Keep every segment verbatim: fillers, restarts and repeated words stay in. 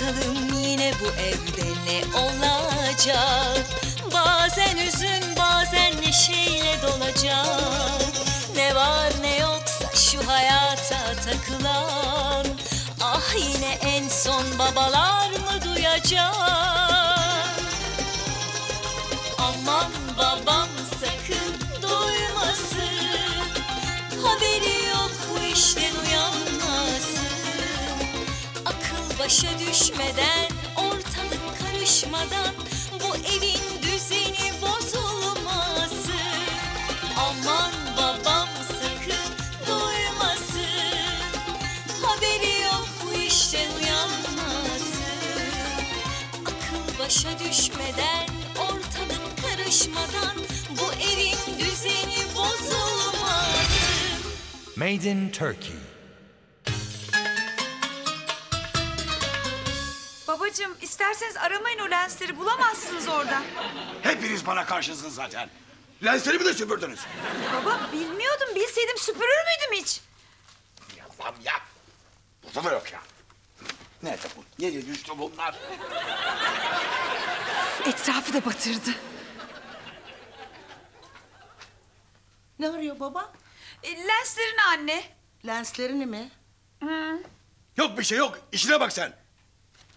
bakalım yine bu evde ne olacak? Bazen üzün, bazen neşeyle dolacak. Ne var ne yoksa şu hayata takılan, ah yine en son babalar mı duyacak? Aman babam sakın duymasın, haberi yok bu işten uyanmasın. Akıl başa düşmeden, ortalık karışmadan bu evin düzeni bozulmasın. Aman babam sakın duymasın, haberi yok bu işten uyanmasın. Akıl başa düşmeden, ortalık karışmadan bu evin düzeni bozulmasın. Made in Turkey. Babacığım, isterseniz aramayın o lensleri, bulamazsınız orada. Hepiniz bana karşısınız zaten. Lensleri mi de süpürdünüz? Baba, bilmiyordum. Bilseydim süpürür müydüm hiç? Allah'ım ya! Burada da yok ya. Nerede bu? Nereye düştü bunlar? Etrafı da batırdı. Ne arıyor baba? E, lenslerini anne. Lenslerini mi? Hı. Yok bir şey yok. İşine bak sen.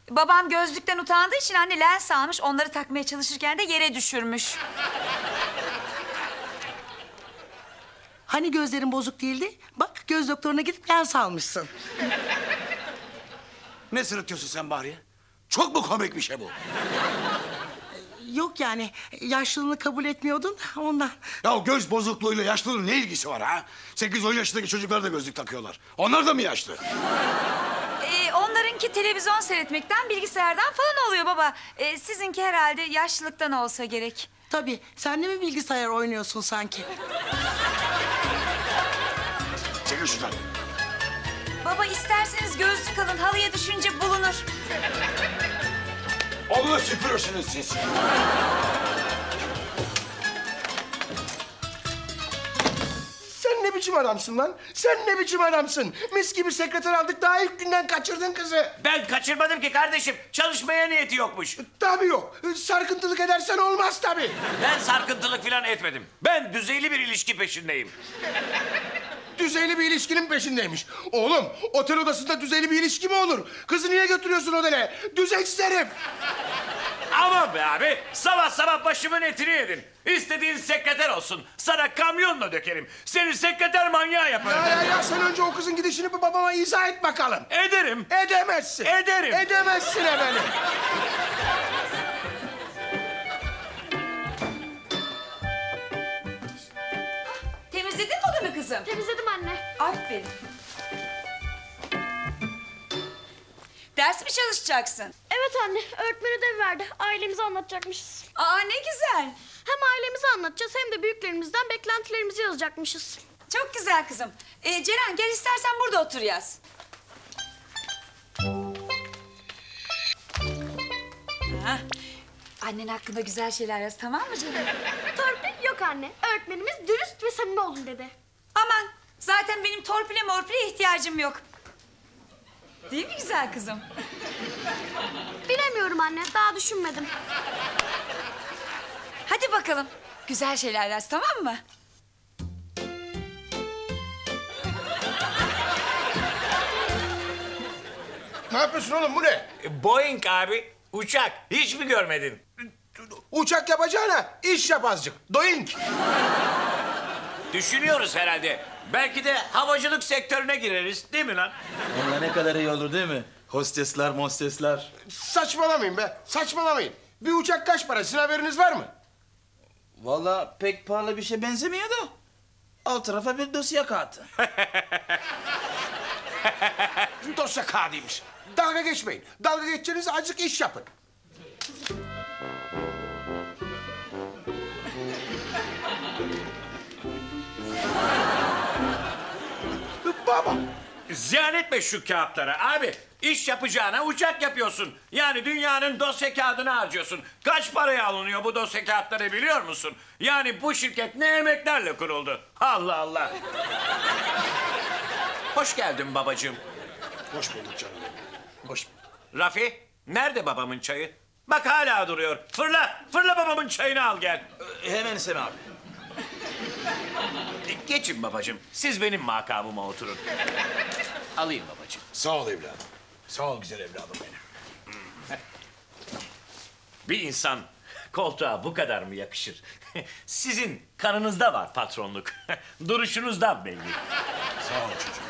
Babam gözlükten utandığı için anne lens almış, onları takmaya çalışırken de yere düşürmüş. Hani gözlerin bozuk değildi? Bak, göz doktoruna gidip lens almışsın. Ne sırıtıyorsun sen Bahriye? Çok mu komik bir şey bu? Yok yani, yaşlılığını kabul etmiyordun ondan. Ya göz bozukluğuyla yaşlılığın ne ilgisi var ha? Sekiz on yaşındaki çocuklar da gözlük takıyorlar. Onlar da mı yaşlı? Ee, onlarınki televizyon seyretmekten, bilgisayardan falan oluyor baba. Ee, sizinki herhalde yaşlılıktan olsa gerek. Tabii, sen de mi bilgisayar oynuyorsun sanki? Çekil şuradan. Baba, isterseniz gözlük alın, halıya düşünce bulunur. Onu süpürürsünüz siz. Sen ne biçim adamsın lan? Sen ne biçim adamsın? Mis gibi sekreter aldık, daha ilk günden kaçırdın kızı. Ben kaçırmadım ki kardeşim. Çalışmaya niyeti yokmuş. Tabii yok. Sarkıntılık edersen olmaz tabii. Ben sarkıntılık falan etmedim. Ben düzeyli bir ilişki peşindeyim. Düzeyli bir ilişkinin peşindeymiş. Oğlum, otel odasında düzeyli bir ilişki mi olur? Kızı niye götürüyorsun odaya? Düzensiz herif. Ama be abi, sabah sabah başımın etini yedin. İstediğin sekreter olsun, sana kamyonla dökerim. Seni sekreter manyağı yaparım. Ya ya ya, sen önce o kızın gidişini bir babama izah et bakalım. Ederim. Edemezsin. Ederim. Edemezsin efendim. Temizledin mi odamı kızım? Temizledim anne. Aferin. Ders mi çalışacaksın? Evet anne, öğretmen ödev verdi. Ailemizi anlatacakmışız. Aa, ne güzel. Hem ailemizi anlatacağız hem de büyüklerimizden beklentilerimizi yazacakmışız. Çok güzel kızım. Ee, Ceren, gel istersen burada otur yaz. Ha. Annen hakkında güzel şeyler yaz, tamam mı Ceren? Torpil yok anne. Öğretmenimiz dürüst ve samimi olun dedi. Aman, zaten benim torpile morpile ihtiyacım yok. Değil mi güzel kızım? Bilemiyorum anne, daha düşünmedim. Hadi bakalım, güzel şeyler yaz, tamam mı? Ne yapıyorsun oğlum, bu ne? Boeing abi, uçak. Hiç mi görmedin? Uçak yapacağına iş yap azıcık. Boeing. Düşünüyoruz herhalde. Belki de havacılık sektörüne gireriz, değil mi lan? Valla ne kadar iyi olur değil mi? Hostesler, mostesler. Saçmalamayın be, saçmalamayın. Bir uçak kaç para, sizin haberiniz var mı? Valla pek pahalı bir şey benzemiyor da. Alt tarafa bir dosya kağıdı. Dosya kağıdıymış. Dalga geçmeyin. Dalga geçeceğiniz azıcık iş yapın. Baba. Ziyan etme şu kağıtlara abi. İş yapacağına uçak yapıyorsun. Yani dünyanın dosya kağıdını harcıyorsun. Kaç paraya alınıyor bu dosya kağıtları biliyor musun? Yani bu şirket ne emeklerle kuruldu. Allah Allah. Hoş geldin babacığım. Hoş bulduk canım. Hoş bulduk. Rafi, Nerede babamın çayı? Bak hala duruyor. Fırla, fırla babamın çayını al gel. Hemen Semih abi. Geçin babacığım. Siz benim makamıma oturun. Alayım babacığım. Sağ ol evladım. Sağ ol güzel evladım benim. Bir insan koltuğa bu kadar mı yakışır? Sizin kanınızda var patronluk. Duruşunuzdan belli. Sağ ol çocuğum.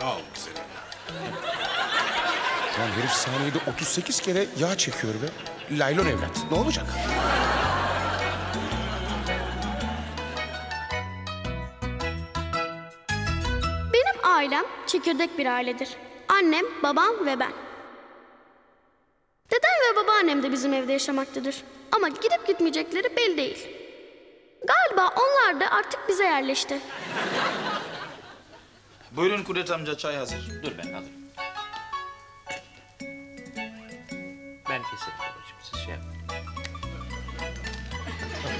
Sağ ol güzel evladım. Lan herif saniyede otuz sekiz kere yağ çekiyor be. Laylon evlat. Ne olacak? Benim ailem çekirdek bir ailedir. Annem, babam ve ben. Dedem ve babaannem de bizim evde yaşamaktadır. Ama gidip gitmeyecekleri belli değil. Galiba onlar da artık bize yerleşti. Buyurun Kudret amca, çay hazır. Dur ben alırım. Ben keserim babacığım, siz şey yapmayın.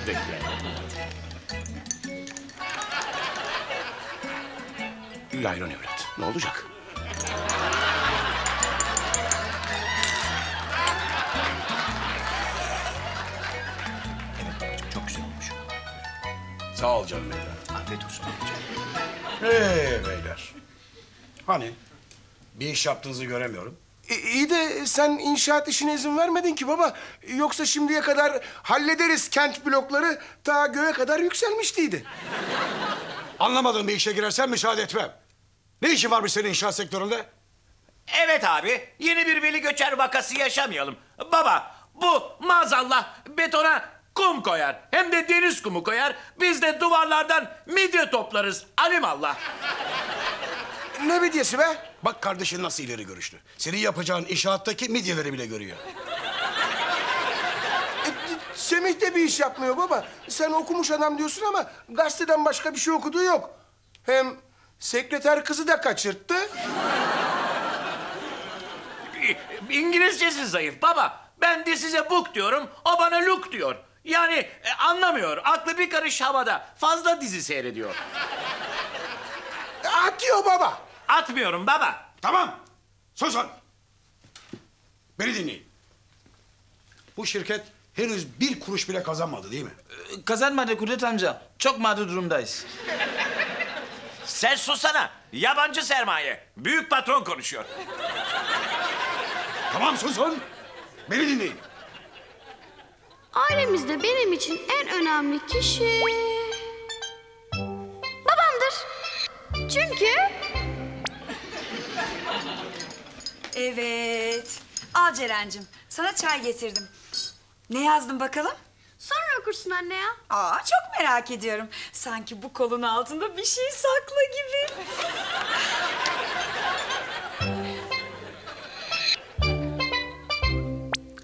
Bekleyin. Layron evlat, ne olacak? Evet babacığım, çok güzel olmuş. Sağ ol canım beyler. Afiyet olsun babacığım. Hey beyler. Hani bir iş yaptığınızı göremiyorum. İyi de sen inşaat işine izin vermedin ki baba. Yoksa şimdiye kadar hallederiz kent blokları ta göğe kadar yükselmiştiydi. Anlamadığım bir işe girersen müsaade etmem. Ne işin varmış senin inşaat sektöründe? Evet abi, yeni bir veli göçer vakası yaşamayalım. Baba, bu maazallah betona kum koyar. Hem de deniz kumu koyar. Biz de duvarlardan midye toplarız. Alimallah. Ne midyesi be? Bak kardeşin nasıl ileri görüştü. Senin yapacağın inşaattaki midyeleri bile görüyor. E, Semih de bir iş yapmıyor baba. Sen okumuş adam diyorsun ama gazeteden başka bir şey okuduğu yok. Hem sekreter kızı da kaçırttı. İngilizcesi zayıf baba. Ben de size book diyorum, o bana look diyor. Yani e, anlamıyor, aklı bir karış havada. Fazla dizi seyrediyor. Atıyor baba. Atmıyorum baba. Tamam. Susun. Beni dinleyin. Bu şirket henüz bir kuruş bile kazanmadı değil mi? Ee, kazanmadı Kudret amca. Çok mağdur durumdayız. Sen susana. Yabancı sermaye. Büyük patron konuşuyor. Tamam susun. Beni dinleyin. Ailemizde benim için en önemli kişi... babamdır. Çünkü... Evet. Al Ceren'cim. Sana çay getirdim. Ne yazdın bakalım? Sonra okursun anne ya. Aa, çok merak ediyorum. Sanki bu kolun altında bir şey saklı gibi.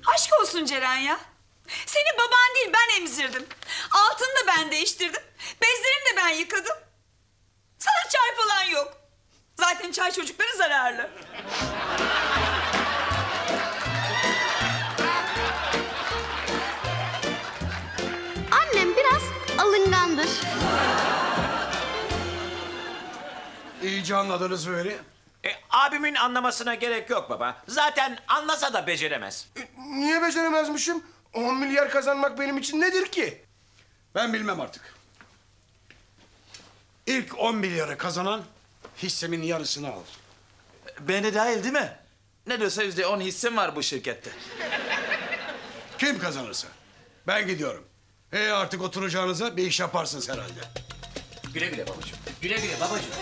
Aşk olsun Ceren ya. Seni baban değil ben emzirdim. Altını da ben değiştirdim. Bezlerimi de ben yıkadım. Sana çay falan yok. Zaten çay çocuklara zararlı. Annem biraz alıngandır. İyice anladınız mı beni? E, abimin anlamasına gerek yok baba. Zaten anlasa da beceremez. E, niye beceremezmişim? On milyar kazanmak benim için nedir ki? Ben bilmem artık. İlk on milyarı kazanan... hissemin yarısını al. Ben de dahil değil mi? Ne diyorsa yüzde on hissem var bu şirkette. Kim kazanırsa. Ben gidiyorum. Ee artık oturacağınıza bir iş yaparsınız herhalde. Güle güle babacığım. Güle güle babacığım.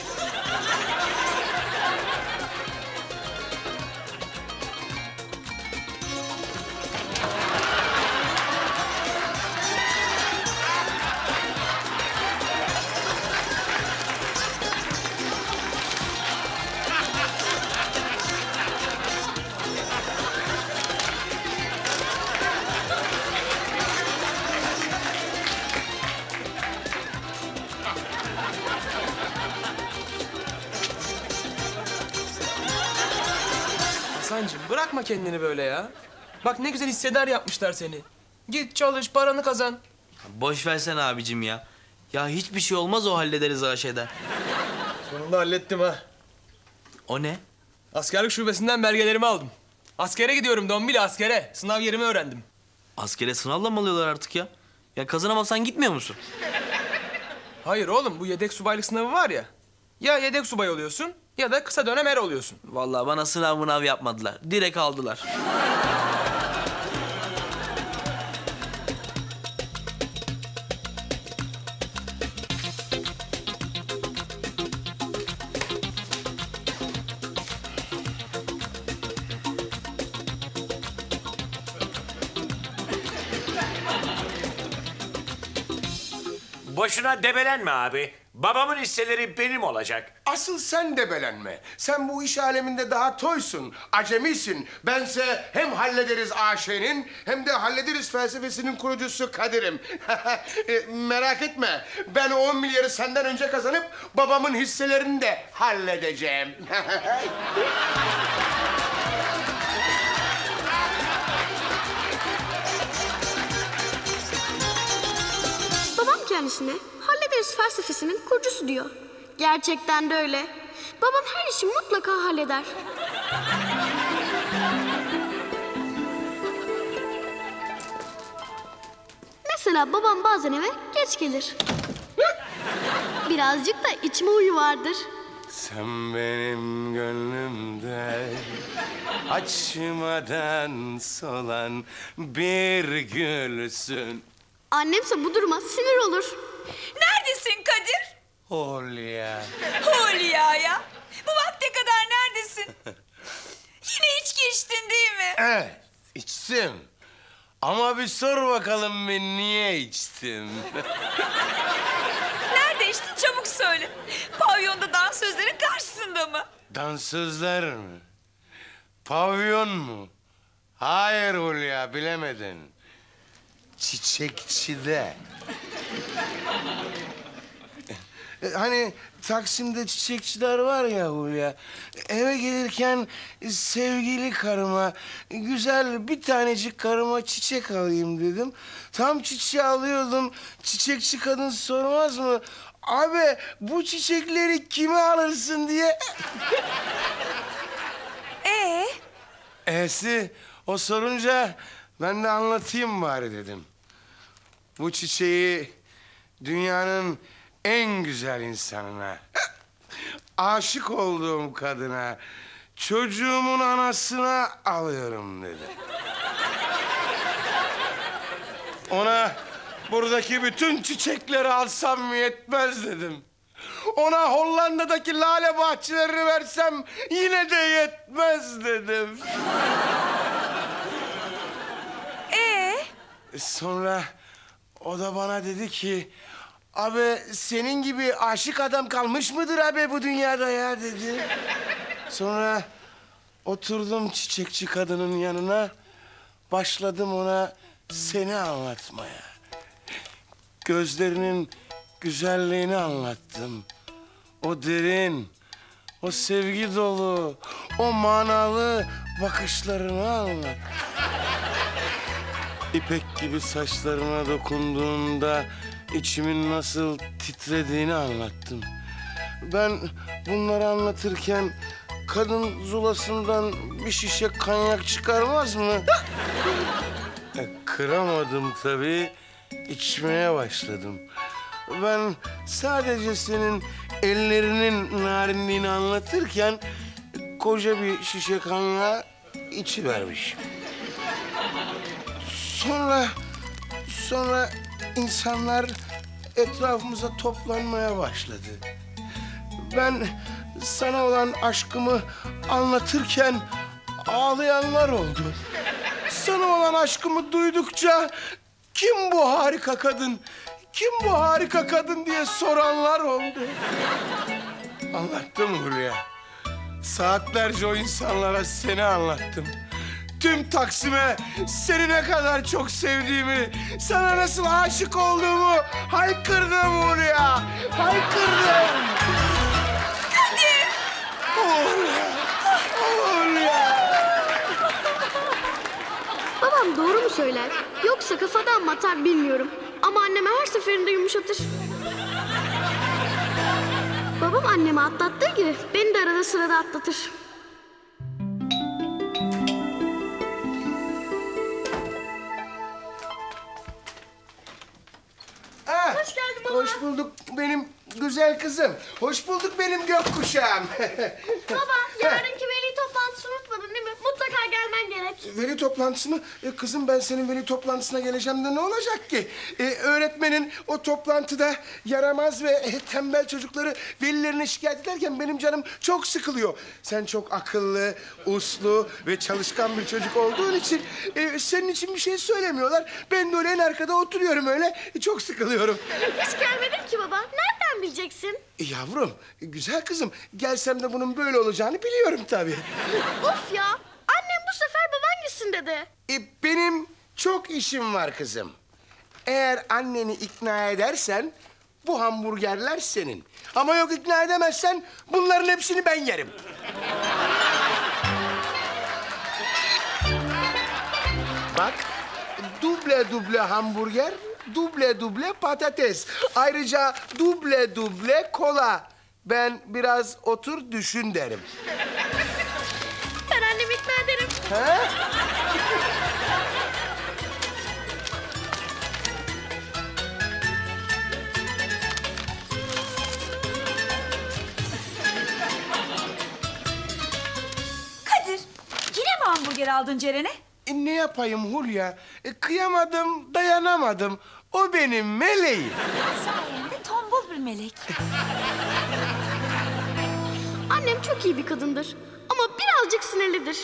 Bırakma kendini böyle ya. Bak ne güzel hissedar yapmışlar seni. Git çalış, paranı kazan. Boş versene abicim ya. Ya hiçbir şey olmaz o hallederiz ha şeyden. Sonunda hallettim ha. O ne? Askerlik şubesinden belgelerimi aldım. Askere gidiyorum Dombili, askere. Sınav yerimi öğrendim. Askere sınavla mı alıyorlar artık ya? Ya kazanamazsan gitmiyor musun? Hayır oğlum, bu yedek subaylık sınavı var ya. Ya yedek subay oluyorsun ya da kısa dönem er oluyorsun. Vallahi bana sınav mınav yapmadılar. Direkt aldılar. Boşuna debelenme abi. Babamın hisseleri benim olacak. Asıl sen debelenme. Sen bu iş aleminde daha toysun, acemisin. Bense hem hallederiz A Ş'nin hem de hallederiz felsefesinin kurucusu Kadir'im. e, merak etme. Ben o on milyarı senden önce kazanıp babamın hisselerini de halledeceğim. Kendisine hallederiz felsefesinin kurucusu diyor. Gerçekten de öyle. Babam her işi mutlaka halleder. Mesela babam bazen eve geç gelir. Birazcık da içme huyu vardır. Sen benim gönlümde açmadan solan bir gülsün. Annemse bu duruma sinir olur. Neredesin Kadir? Hülya. Hülya ya. Bu vakte kadar neredesin? Yine içki içtin değil mi? Evet, içtim. Ama bir sor bakalım ben niye içtim? Nerede içtin? Çabuk söyle. Pavyonda dansözlerin karşısında mı? Dansözler mi? Pavyon mu? Hayır Hülya, bilemedin. Çiçekçide. Hani Taksim'de çiçekçiler var ya Hülya. Eve gelirken sevgili karıma, güzel bir tanecik karıma çiçek alayım dedim. Tam çiçeği alıyordum. Çiçekçi kadın sormaz mı? Abi bu çiçekleri kime alırsın diye. Ee? E'si o sorunca ben de anlatayım bari dedim. Bu çiçeği dünyanın en güzel insanına, aşık olduğum kadına, çocuğumun anasına alıyorum dedi. Ona buradaki bütün çiçekleri alsam yetmez dedim. Ona Hollanda'daki lale bahçelerini versem yine de yetmez dedim. Ee? Sonra o da bana dedi ki, abi senin gibi aşık adam kalmış mıdır abi bu dünyada ya dedi. Sonra oturdum çiçekçi kadının yanına, başladım ona seni anlatmaya. Gözlerinin güzelliğini anlattım. O derin, o sevgi dolu, o manalı bakışlarını anlattım. İpek gibi saçlarına dokunduğumda içimin nasıl titrediğini anlattım. Ben bunları anlatırken kadın zulasından bir şişe kanyak çıkarmaz mı? Kıramadım tabii, içmeye başladım. Ben sadece senin ellerinin narinliğini anlatırken koca bir şişe kanyağı içivermişim. Sonra, sonra insanlar etrafımıza toplanmaya başladı. Ben sana olan aşkımı anlatırken ağlayanlar oldu. Sana olan aşkımı duydukça kim bu harika kadın, kim bu harika kadın diye soranlar oldu. Anlattım Hülya. Saatlerce o insanlara seni anlattım. Tüm Taksim'e seni ne kadar çok sevdiğimi, sana nasıl aşık olduğumu haykırdım Hülya, haykırdım. Kadir! Hülya, Hülya. Babam doğru mu söyler, yoksa kafadan mı atar bilmiyorum. Ama anneme her seferinde yumuşatır. Babam annemi atlattığı gibi beni de arada sırada atlatır. Hoş bulduk benim güzel kızım. Hoş bulduk benim gökkuşağım. Baba, yarınki veli toplantısını unutmadın değil mi? Mutlaka gelmen gerek. Veli toplantısı mı? E, kızım ben senin veli toplantısına geleceğim de ne olacak ki? E, öğretmenin o toplantıda yaramaz ve tembel çocukları velilerine şikayet ederken benim canım çok sıkılıyor. Sen çok akıllı, uslu ve çalışkan bir çocuk olduğun için e, senin için bir şey söylemiyorlar. Ben de öyle en arkada oturuyorum öyle. E, çok sıkılıyorum. Hiç gelmedim ki baba. Nereden bileceksin? E, yavrum, güzel kızım. Gelsem de bunun böyle olacağını biliyorum tabii. Of ya! Annem bu sefer baban gitsin dedi. E, benim çok işim var kızım. Eğer anneni ikna edersen bu hamburgerler senin. Ama yok ikna edemezsen bunların hepsini ben yerim. Bak, duble duble hamburger, duble duble patates. Ayrıca duble duble kola. Ben biraz otur düşün derim. Ben annemi ikna ederim. Ha? Kadir, yine mi hamburger aldın Ceren'e? E, ne yapayım Hülya? E, kıyamadım, dayanamadım. O benim meleğim. Sayende tombul bir melek. Annem çok iyi bir kadındır. Ama birazcık sinirlidir.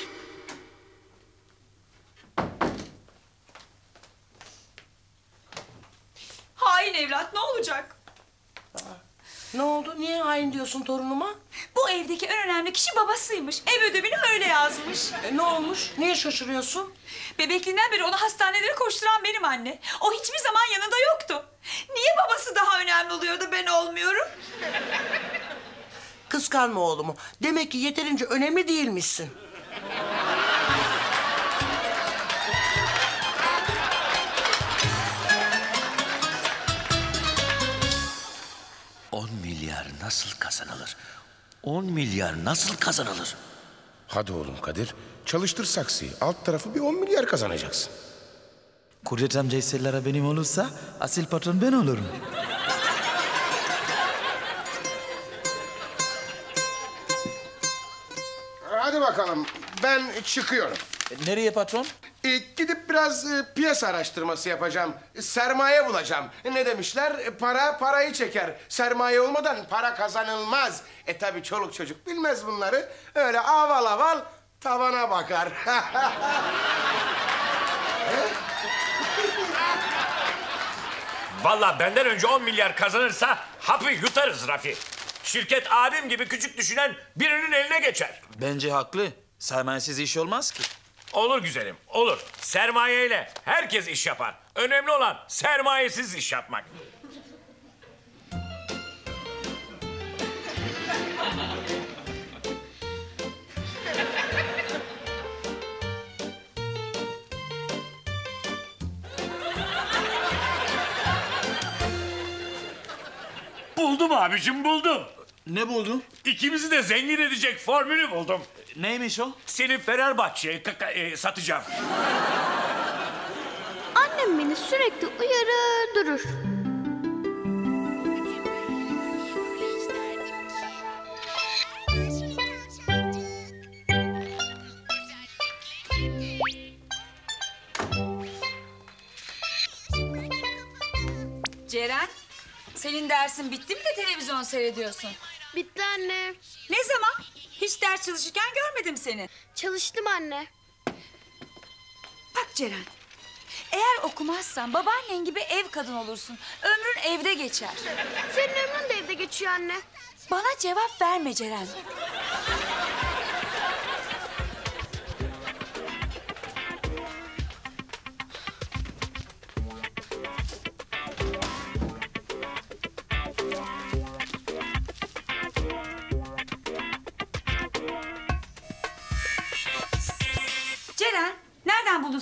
Hain evlat, ne olacak? Aa, ne oldu? Niye hain diyorsun torunuma? Bu evdeki en önemli kişi babasıymış. Ev ödevini öyle yazmış. E, ne olmuş? Niye şaşırıyorsun? Bebekliğinden beri onu hastanelere koşturan benim anne. O hiçbir zaman yanında yoktu. Niye babası daha önemli oluyor da ben olmuyorum? Kıskanma oğlumu. Demek ki yeterince önemli değilmişsin. On milyar nasıl kazanılır? On milyar nasıl kazanılır? Hadi oğlum Kadir, çalıştır saksıyı. Alt tarafı bir on milyar kazanacaksın. Kudret amca hisselere benim olursa asil patron ben olurum. Hadi bakalım, ben çıkıyorum. E, nereye patron? E, gidip biraz e, piyasa araştırması yapacağım. E, sermaye bulacağım. E, ne demişler? E, para parayı çeker. Sermaye olmadan para kazanılmaz. E tabii çoluk çocuk bilmez bunları. Öyle aval aval tavana bakar. Vallahi benden önce on milyar kazanırsa hapı yutarız Rafi. Şirket abim gibi küçük düşünen birinin eline geçer. Bence haklı. Sermayesiz iş olmaz ki. Olur güzelim, olur. Sermayeyle herkes iş yapar. Önemli olan sermayesiz iş yapmak. Buldum abicim, buldum. Ne buldun? İkimizi de zengin edecek formülü buldum. Neymiş o? Seni Fenerbahçe'ye e, satacağım. Annem beni sürekli uyarır durur. Ceren, senin dersin bitti mi de televizyon seyrediyorsun? Bitti anne. Ne zaman? Hiç ders çalışırken görmedim seni. Çalıştım anne. Bak Ceren, eğer okumazsan babaannen gibi ev kadın olursun. Ömrün evde geçer. Senin ömrün de evde geçiyor anne. Bana cevap verme Ceren.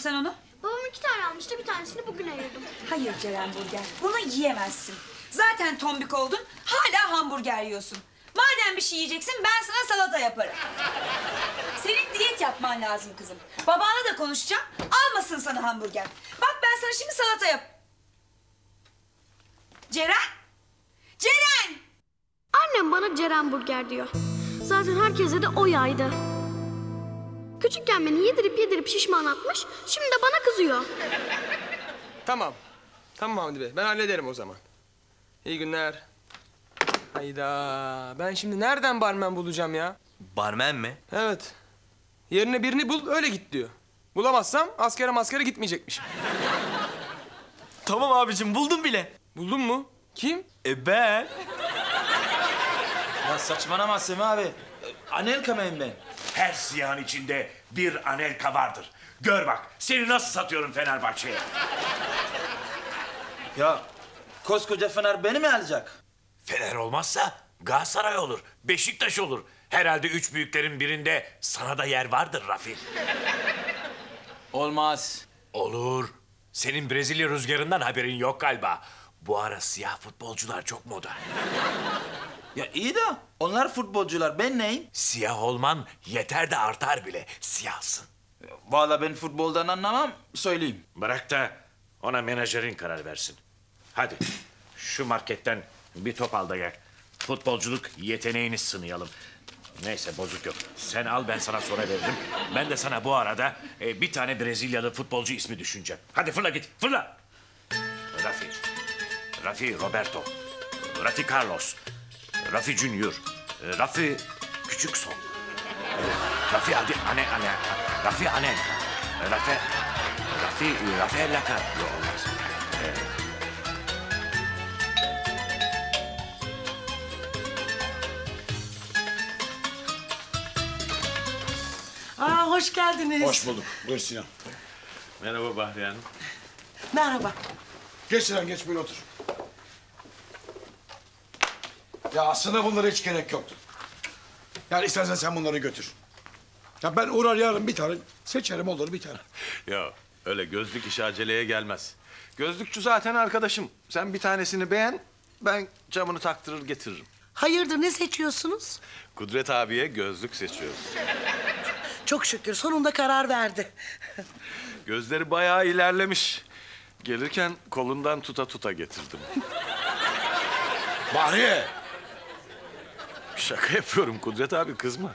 Sen onu? Babam iki tane almıştı, bir tanesini bugün ayırdım. Hayır Ceren Burger, bunu yiyemezsin. Zaten tombik oldun, hala hamburger yiyorsun. Madem bir şey yiyeceksin, ben sana salata yaparım. Senin diyet yapman lazım kızım. Babanla da konuşacağım, almasın sana hamburger. Bak ben sana şimdi salata yap... Ceren! Annem bana Ceren burger diyor. Zaten herkese de o yaydı. Küçükken beni yedirip yedirip şişmanlatmış, şimdi de bana kızıyor. Tamam. Tamam Hamdi Bey, ben hallederim o zaman. İyi günler. Hayda, ben şimdi nereden barmen bulacağım ya? Barmen mi? Evet. Yerine birini bul, öyle git diyor. Bulamazsam askere maskere gitmeyecekmişim. Tamam abicim, buldum bile. Buldun mu? Kim? E ben. Ya saçmalama Semih abi. Anelka mıyım ben? Her siyahın içinde bir anelka vardır. Gör bak, seni nasıl satıyorum Fenerbahçe'ye. Ya koskoca Fener beni mi alacak? Fener olmazsa Galatasaray olur, Beşiktaş olur. Herhalde üç büyüklerin birinde sana da yer vardır Rafi. Olmaz. Olur. Senin Brezilya rüzgarından haberin yok galiba. Bu ara siyah futbolcular çok moda. Ya iyi de onlar futbolcular, ben neyim? Siyah olman yeter de artar bile, siyahsın. Vallahi ben futboldan anlamam, söyleyeyim. Bırak da ona menajerin karar versin. Hadi şu marketten bir top al da gel. Futbolculuk yeteneğini sınayalım. Neyse bozuk yok. Sen al, ben sana sonra veririm. Ben de sana bu arada e, bir tane Brezilyalı futbolcu ismi düşüneceğim. Hadi fırla git, fırla. Rafi. Rafi Roberto. Rafi Carlos. Rafi Junior. Rafi Küçük Son. Rafi Adi Ane Ane. Rafi Ane. Rafi Rafi Rafaela da Silva. Aa, hoş geldiniz. Hoş bulduk. Buyur Sinan. Merhaba Bahriye Hanım. Merhaba. Geç Sinan, geç böyle otur. Ya aslında bunlara hiç gerek yoktu. Yani istersen sen bunları götür. Ya ben uğrar yarın bir tane seçerim, olur bir tane. Ya öyle gözlük işi aceleye gelmez. Gözlükçü zaten arkadaşım. Sen bir tanesini beğen, ben camını taktırır getiririm. Hayırdır, ne seçiyorsunuz? Kudret abiye gözlük seçiyoruz. Çok şükür, sonunda karar verdi. Gözleri bayağı ilerlemiş. Gelirken kolundan tuta tuta getirdim. Bahriye! Şaka yapıyorum Kudret abi, kızma.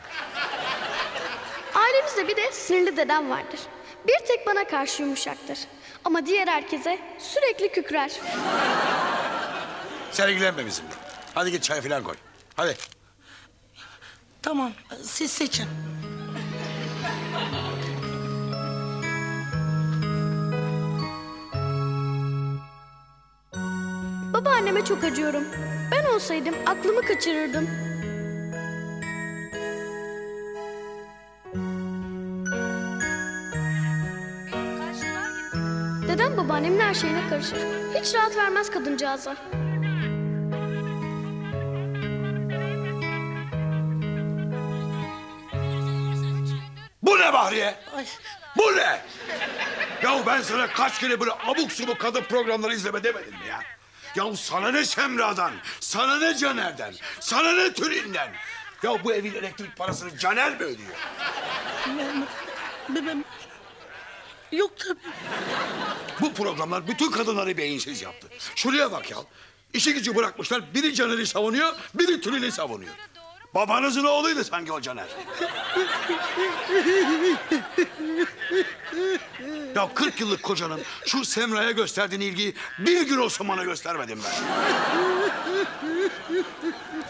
Ailemizde bir de sinirli dedem vardır. Bir tek bana karşı yumuşaktır. Ama diğer herkese sürekli kükrer. Sen ilgilenme bizimle. Hadi git çay falan koy. Hadi. Tamam, siz seçin. Babaanneme çok acıyorum. Ben olsaydım aklımı kaçırırdım. Dedem babaannemin her şeyine karışır. Hiç rahat vermez kadıncağıza. Bu ne Bahriye? Ay. Bu ne? Yahu ben sana kaç kere böyle abuk subuk kadın programları izleme demedim mi ya? Ya sana ne Semra'dan, sana ne Caner'den, sana ne Tülin'den? Ya bu evin elektrik parasını Caner mi ödüyor? Ben, ben, yok tabii. Bu programlar bütün kadınları beyinsiz yaptı. Şuraya bak ya, işi gücü bırakmışlar. Biri Caner'i savunuyor, biri Tülin'i savunuyor. Babanızın oğluydu sanki o Caner. Ya kırk yıllık kocanın şu Semra'ya gösterdiğin ilgiyi bir gün olsun bana göstermedim ben.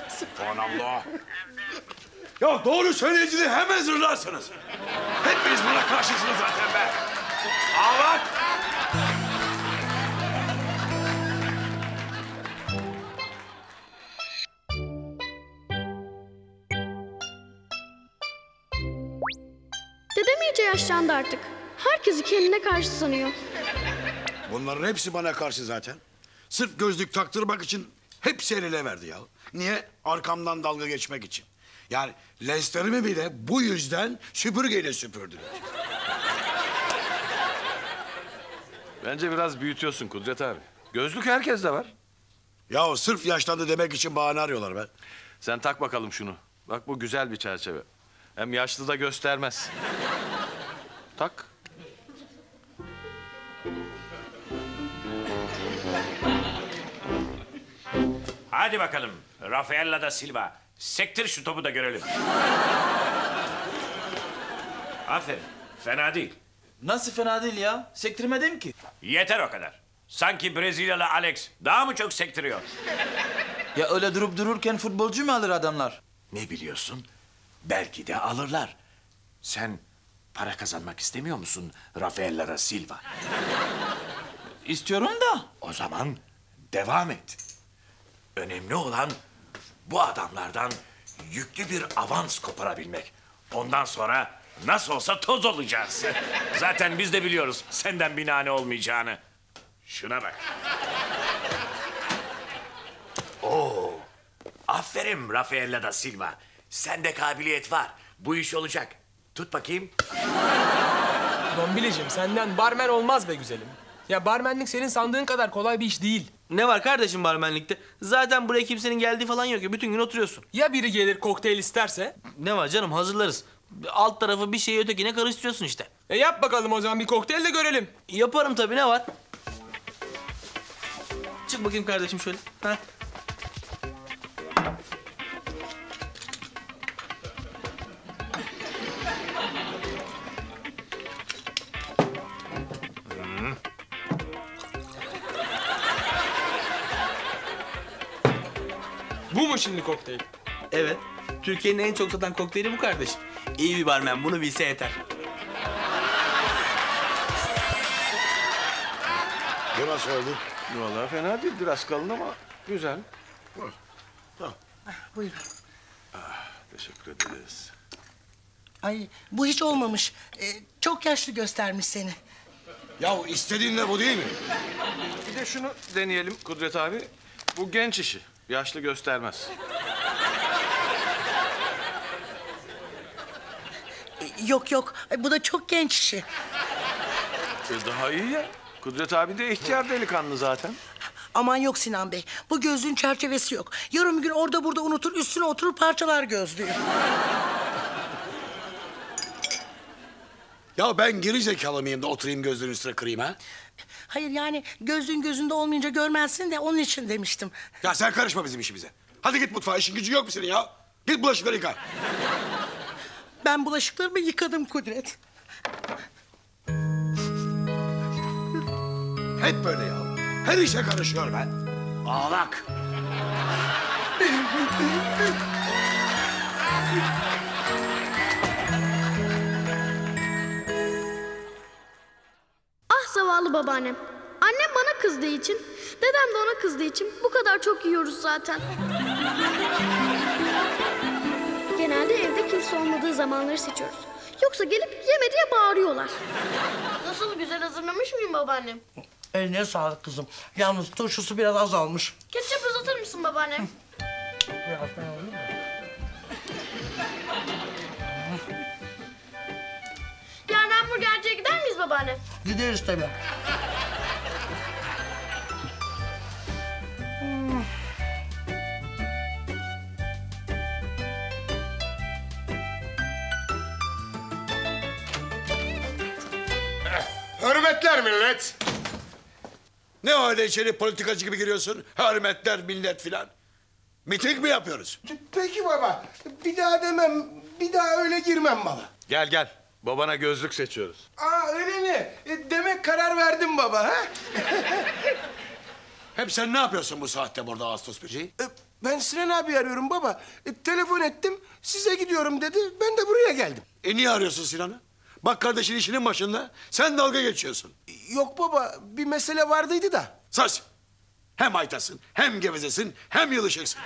Subhanallah. Ya doğru söyleyiciliği hemen zırlarsınız. Hepiniz buna karşısınız zaten be. Ağlat. Dedem iyice yaşlandı artık. Herkesi kendine karşı sanıyor. Bunların hepsi bana karşı zaten. Sırf gözlük taktırmak için hepsi el ele verdi ya. Niye? Arkamdan dalga geçmek için. Yani lenslerimi bile bu yüzden süpürgeyle süpürdüler. Bence biraz büyütüyorsun Kudret abi. Gözlük herkes de var. Ya sırf yaşlandı demek için bahane arıyorlar be. Sen tak bakalım şunu. Bak bu güzel bir çerçeve. Hem yaşlı da göstermez. Tak. Hadi bakalım Rafaela da Silva. Sektir şu topu da görelim. Aferin. Fena değil. Nasıl fena değil ya? Sektirmedim ki. Yeter o kadar. Sanki Brezilyalı Alex daha mı çok sektiriyor? Ya öyle durup dururken futbolcu mu alır adamlar? Ne biliyorsun? Belki de alırlar. Sen para kazanmak istemiyor musun Rafaela da Silva? İstiyorum da. O zaman devam et. Önemli olan bu adamlardan yüklü bir avans koparabilmek. Ondan sonra nasıl olsa toz olacağız. Zaten biz de biliyoruz senden bir nane olmayacağını. Şuna bak. Oo, aferin Rafaela da Silva. Sende kabiliyet var. Bu iş olacak. Tut bakayım. Dombileciğim, senden barmen olmaz be güzelim. Ya barmenlik senin sandığın kadar kolay bir iş değil. Ne var kardeşim barmenlikte? Zaten buraya kimsenin geldiği falan yok ya. Bütün gün oturuyorsun. Ya biri gelir kokteyl isterse? Ne var canım, hazırlarız. Alt tarafı bir şeyi ötekine karıştırıyorsun işte. E yap bakalım o zaman bir kokteyl de görelim. Yaparım tabii, ne var? Çık bakayım kardeşim şöyle. Ha. Bu mu şimdi kokteyl? Evet. Türkiye'nin en çok satan kokteyli bu kardeşim. İyi bir barmen bunu bilse yeter. Bu nasıl oldu? Vallahi fena değildir, az kalın ama güzel. Buyur. Tamam. Buyurun. Ah, teşekkür ederiz. Ay, bu hiç olmamış. Ee, çok yaşlı göstermiş seni. Yahu istediğin de bu değil mi? Bir de şunu deneyelim Kudret abi. Bu genç işi. Yaşlı göstermez. Yok yok, bu da çok genç işi. E daha iyi ya. Kudret abi de ihtiyar delikanlı zaten. Aman yok Sinan Bey, bu gözlüğün çerçevesi yok. Yarın bir gün orada burada unutur, üstüne oturur parçalar gözlüğü. Ya ben geri zekalı mıyım da oturayım gözlüğün üstüne kırayım ha? Hayır yani gözlüğün gözünde olmayınca görmezsin de onun için demiştim. Ya sen karışma bizim işimize. Hadi git mutfağa, işin gücü yok mu senin ya? Git bulaşıkları yıka. Ben bulaşıklarımı yıkadım Kudret. Hep böyle ya. Her işe karışıyor ben. Ağlak. Ah zavallı babaannem. Annem bana kızdığı için, dedem de ona kızdığı için bu kadar çok yiyoruz zaten. Genelde evde kimse olmadığı zamanları seçiyoruz. Yoksa gelip yeme diye bağırıyorlar. Nasıl, güzel hazırlamış mıyım babaannem? Eline sağlık kızım. Yalnız turşusu biraz azalmış. Ketçap uzatır mısın babaannem? Biraz ben alayım mı? Yarın hamburgerciye gider miyiz babaanne? Gideriz tabii. Hürmetler millet! Ne öyle içeri politikacı gibi giriyorsun? Hürmetler millet filan. Miting mi yapıyoruz? Peki baba. Bir daha demem. Bir daha öyle girmem baba. Gel gel. Babana gözlük seçiyoruz. Aa öyle mi? E, demek karar verdin baba ha? Hem sen ne yapıyorsun bu saatte burada Ağustos böceği? E, ben Sinan abi arıyorum baba. E, telefon ettim. Size gidiyorum dedi. Ben de buraya geldim. E niye arıyorsun Sinan'ı? Bak kardeşin işinin başında, sen dalga geçiyorsun. Yok baba, bir mesele vardıydı da. Sus! Hem haytasın, hem gevezesin, hem yılışırsın.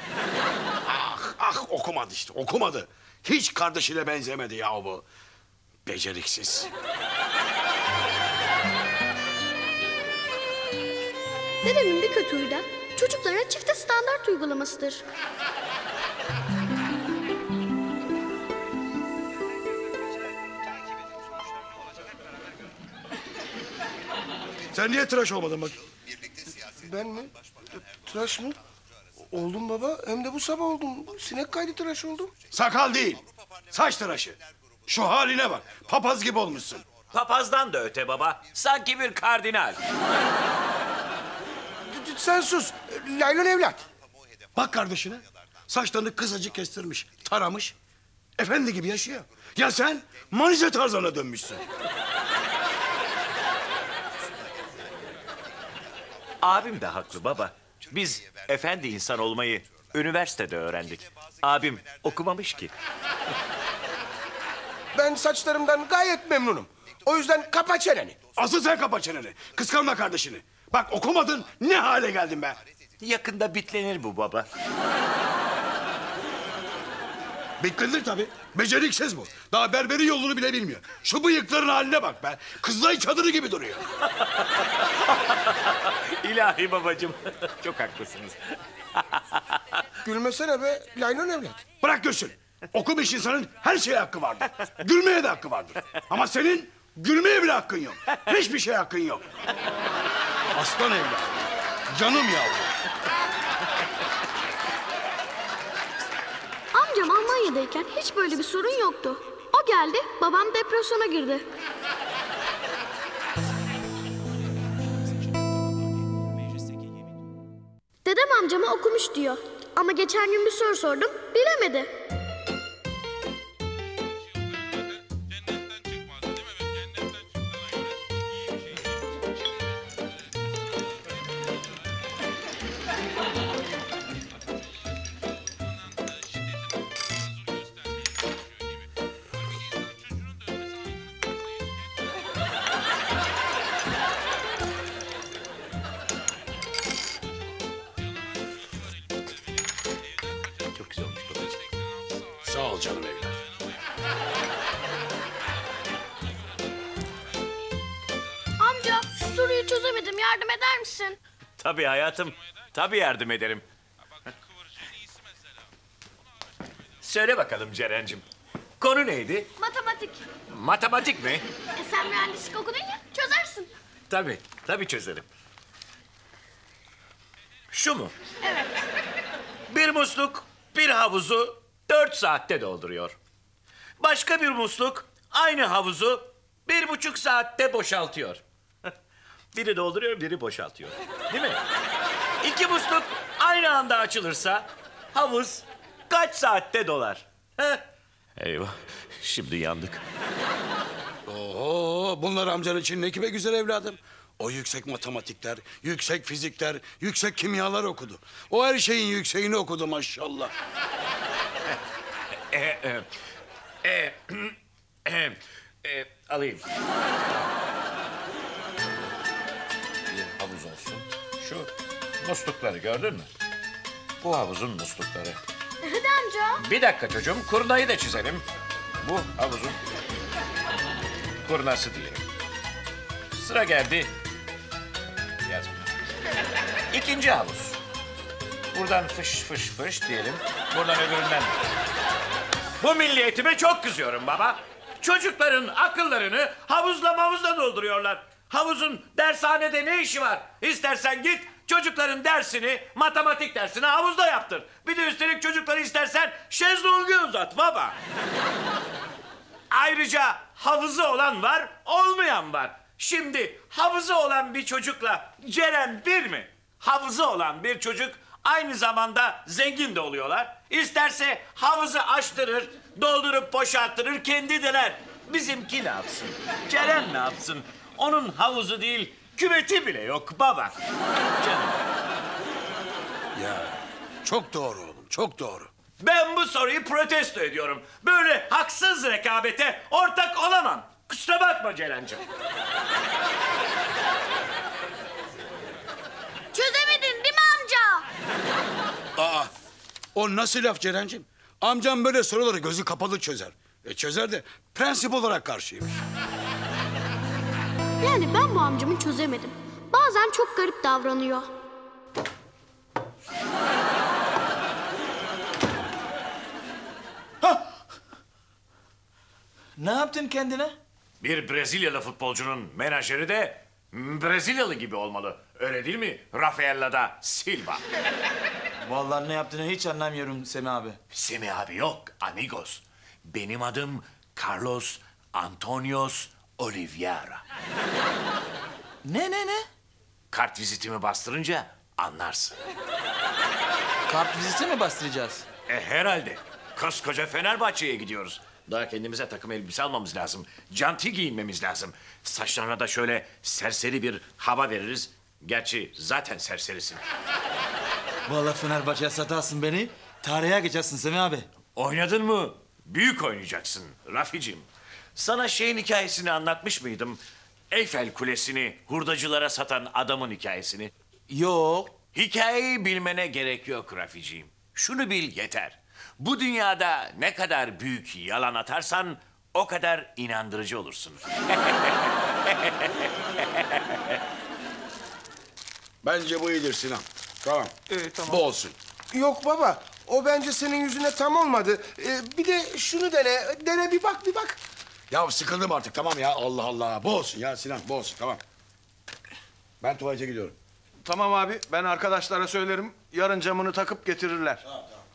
Ah, ah okumadı işte, okumadı. Hiç kardeşine benzemedi ya bu. Beceriksiz. Dedemin bir kötü huyu da çocuklara çifte standart uygulamasıdır. Sen niye tıraş olmadın bak? Ben mi? Tıraş mı? Oldum baba. Hem de bu sabah oldum. Sinek kaydı tıraş oldum. Sakal değil. Saç tıraşı. Şu haline bak. Papaz gibi olmuşsun. Papazdan da öte baba. Sanki bir kardinal. Sen sus. Laylon evlat. Bak kardeşine. Saçlarını kısacık kestirmiş, taramış. Efendi gibi yaşıyor. Ya sen Manisa Tarzan'a dönmüşsün. Abim de haklı baba. Biz efendi insan olmayı üniversitede öğrendik. Abim okumamış ki. Ben saçlarımdan gayet memnunum. O yüzden kapa çeneni. Asıl sen kapa çeneni. Kıskanma kardeşini. Bak okumadın, ne hale geldin be. Yakında bitlenir bu baba. Bitlenir tabii. Beceriksiz bu. Daha berberin yolunu bile bilmiyor. Şu bıyıkların haline bak be. Kızılay çadırı gibi duruyor. İlahi babacığım. Çok haklısınız. Gülmesene be. Laynon evlat. Bırak gülsün. Okumuş insanın her şeye hakkı vardır. Gülmeye de hakkı vardır. Ama senin gülmeye bile hakkın yok. Hiçbir şeye hakkın yok. Aslan evlat. Canım yavrum. Amcam Almanya'dayken hiç böyle bir sorun yoktu. O geldi, babam depresyona girdi. Dedem amcama okumuş diyor. Ama geçen gün bir soru sordum, bilemedi. Tabii hayatım, tabii yardım ederim. Söyle bakalım Ceren'cim, konu neydi? Matematik. Matematik mi? E sen mühendislik okudun ya, çözersin. Tabii, tabii çözerim. Şu mu? Evet. Bir musluk, bir havuzu dört saatte dolduruyor. Başka bir musluk, aynı havuzu bir buçuk saatte boşaltıyor. Biri dolduruyor, biri boşaltıyor. Değil mi? İki musluk aynı anda açılırsa havuz kaç saatte dolar? Heh. Eyvah, şimdi yandık. Oho, bunlar amcanın için ne gibi güzel evladım. O yüksek matematikler, yüksek fizikler, yüksek kimyalar okudu. O her şeyin yükseğini okudu maşallah. e, e, e, e, e, alayım. Şu muslukları gördün mü? Bu havuzun muslukları. Hadi amca. Bir dakika çocuğum, kurnayı da çizelim. Bu havuzun kurnası diyelim. Sıra geldi. Yazma. İkinci havuz. Buradan fış fış fış diyelim. Buradan öbüründen. Bu milliyetime çok kızıyorum baba. Çocukların akıllarını havuzla mavuzla dolduruyorlar. Havuzun dershanede ne işi var? İstersen git çocukların dersini, matematik dersini havuzda yaptır. Bir de üstelik çocukları istersen şezlonga uzat baba. Ayrıca havuzu olan var, olmayan var. Şimdi havuzu olan bir çocukla Ceren bir mi? Havuzu olan bir çocuk aynı zamanda zengin de oluyorlar. İsterse havuzu açtırır, doldurup boşalttırır, kendi deler. Bizimki ne yapsın? Ceren ne yapsın? Onun havuzu değil, küveti bile yok baba. Canım. Ya çok doğru oğlum, çok doğru. Ben bu soruyu protesto ediyorum. Böyle haksız rekabete ortak olamam. Kusura bakma Ceren'cim. Çözemedin değil mi amca? Aa, o nasıl laf Ceren'cim? Amcam böyle soruları gözü kapalı çözer. E çözer de prensip olarak karşıymış. Yani ben bu amcamı çözemedim. Bazen çok garip davranıyor. Ha! Ne yaptın kendine? Bir Brezilyalı futbolcunun menajeri de Brezilyalı gibi olmalı. Öyle değil mi? Rafaela da Silva. Vallahi ne yaptığını hiç anlamıyorum Semih abi. Semih abi yok, amigos. Benim adım Carlos Antonio Oliveira. Ne ne ne? Kart vizitimi bastırınca anlarsın. Kart viziti mi bastıracağız? E herhalde. Koskoca Fenerbahçe'ye gidiyoruz. Daha kendimize takım elbise almamız lazım. Canti giyinmemiz lazım. Saçlarına da şöyle serseri bir hava veririz. Gerçi zaten serserisin. Vallahi Fenerbahçe'ye satarsın beni. Tarihe geçersin Semih abi. Oynadın mı? Büyük oynayacaksın Raficim. Sana şeyin hikayesini anlatmış mıydım? Eyfel Kulesi'ni hurdacılara satan adamın hikayesini. Yok. Hikayeyi bilmene gerek yok Raficim. Şunu bil yeter. Bu dünyada ne kadar büyük yalan atarsan o kadar inandırıcı olursun. Bence bu iyidir Sinan. Tamam. Ee, tamam. Bu olsun. Yok baba. O bence senin yüzüne tam olmadı. Ee, bir de şunu dene. Dene bir bak bir bak. Ya sıkıldım artık tamam ya. Allah Allah. Bu olsun ya Sinan. Bu olsun tamam. Ben tuvalete gidiyorum. Tamam abi. Ben arkadaşlara söylerim. Yarın camını takıp getirirler. Tamam tamam.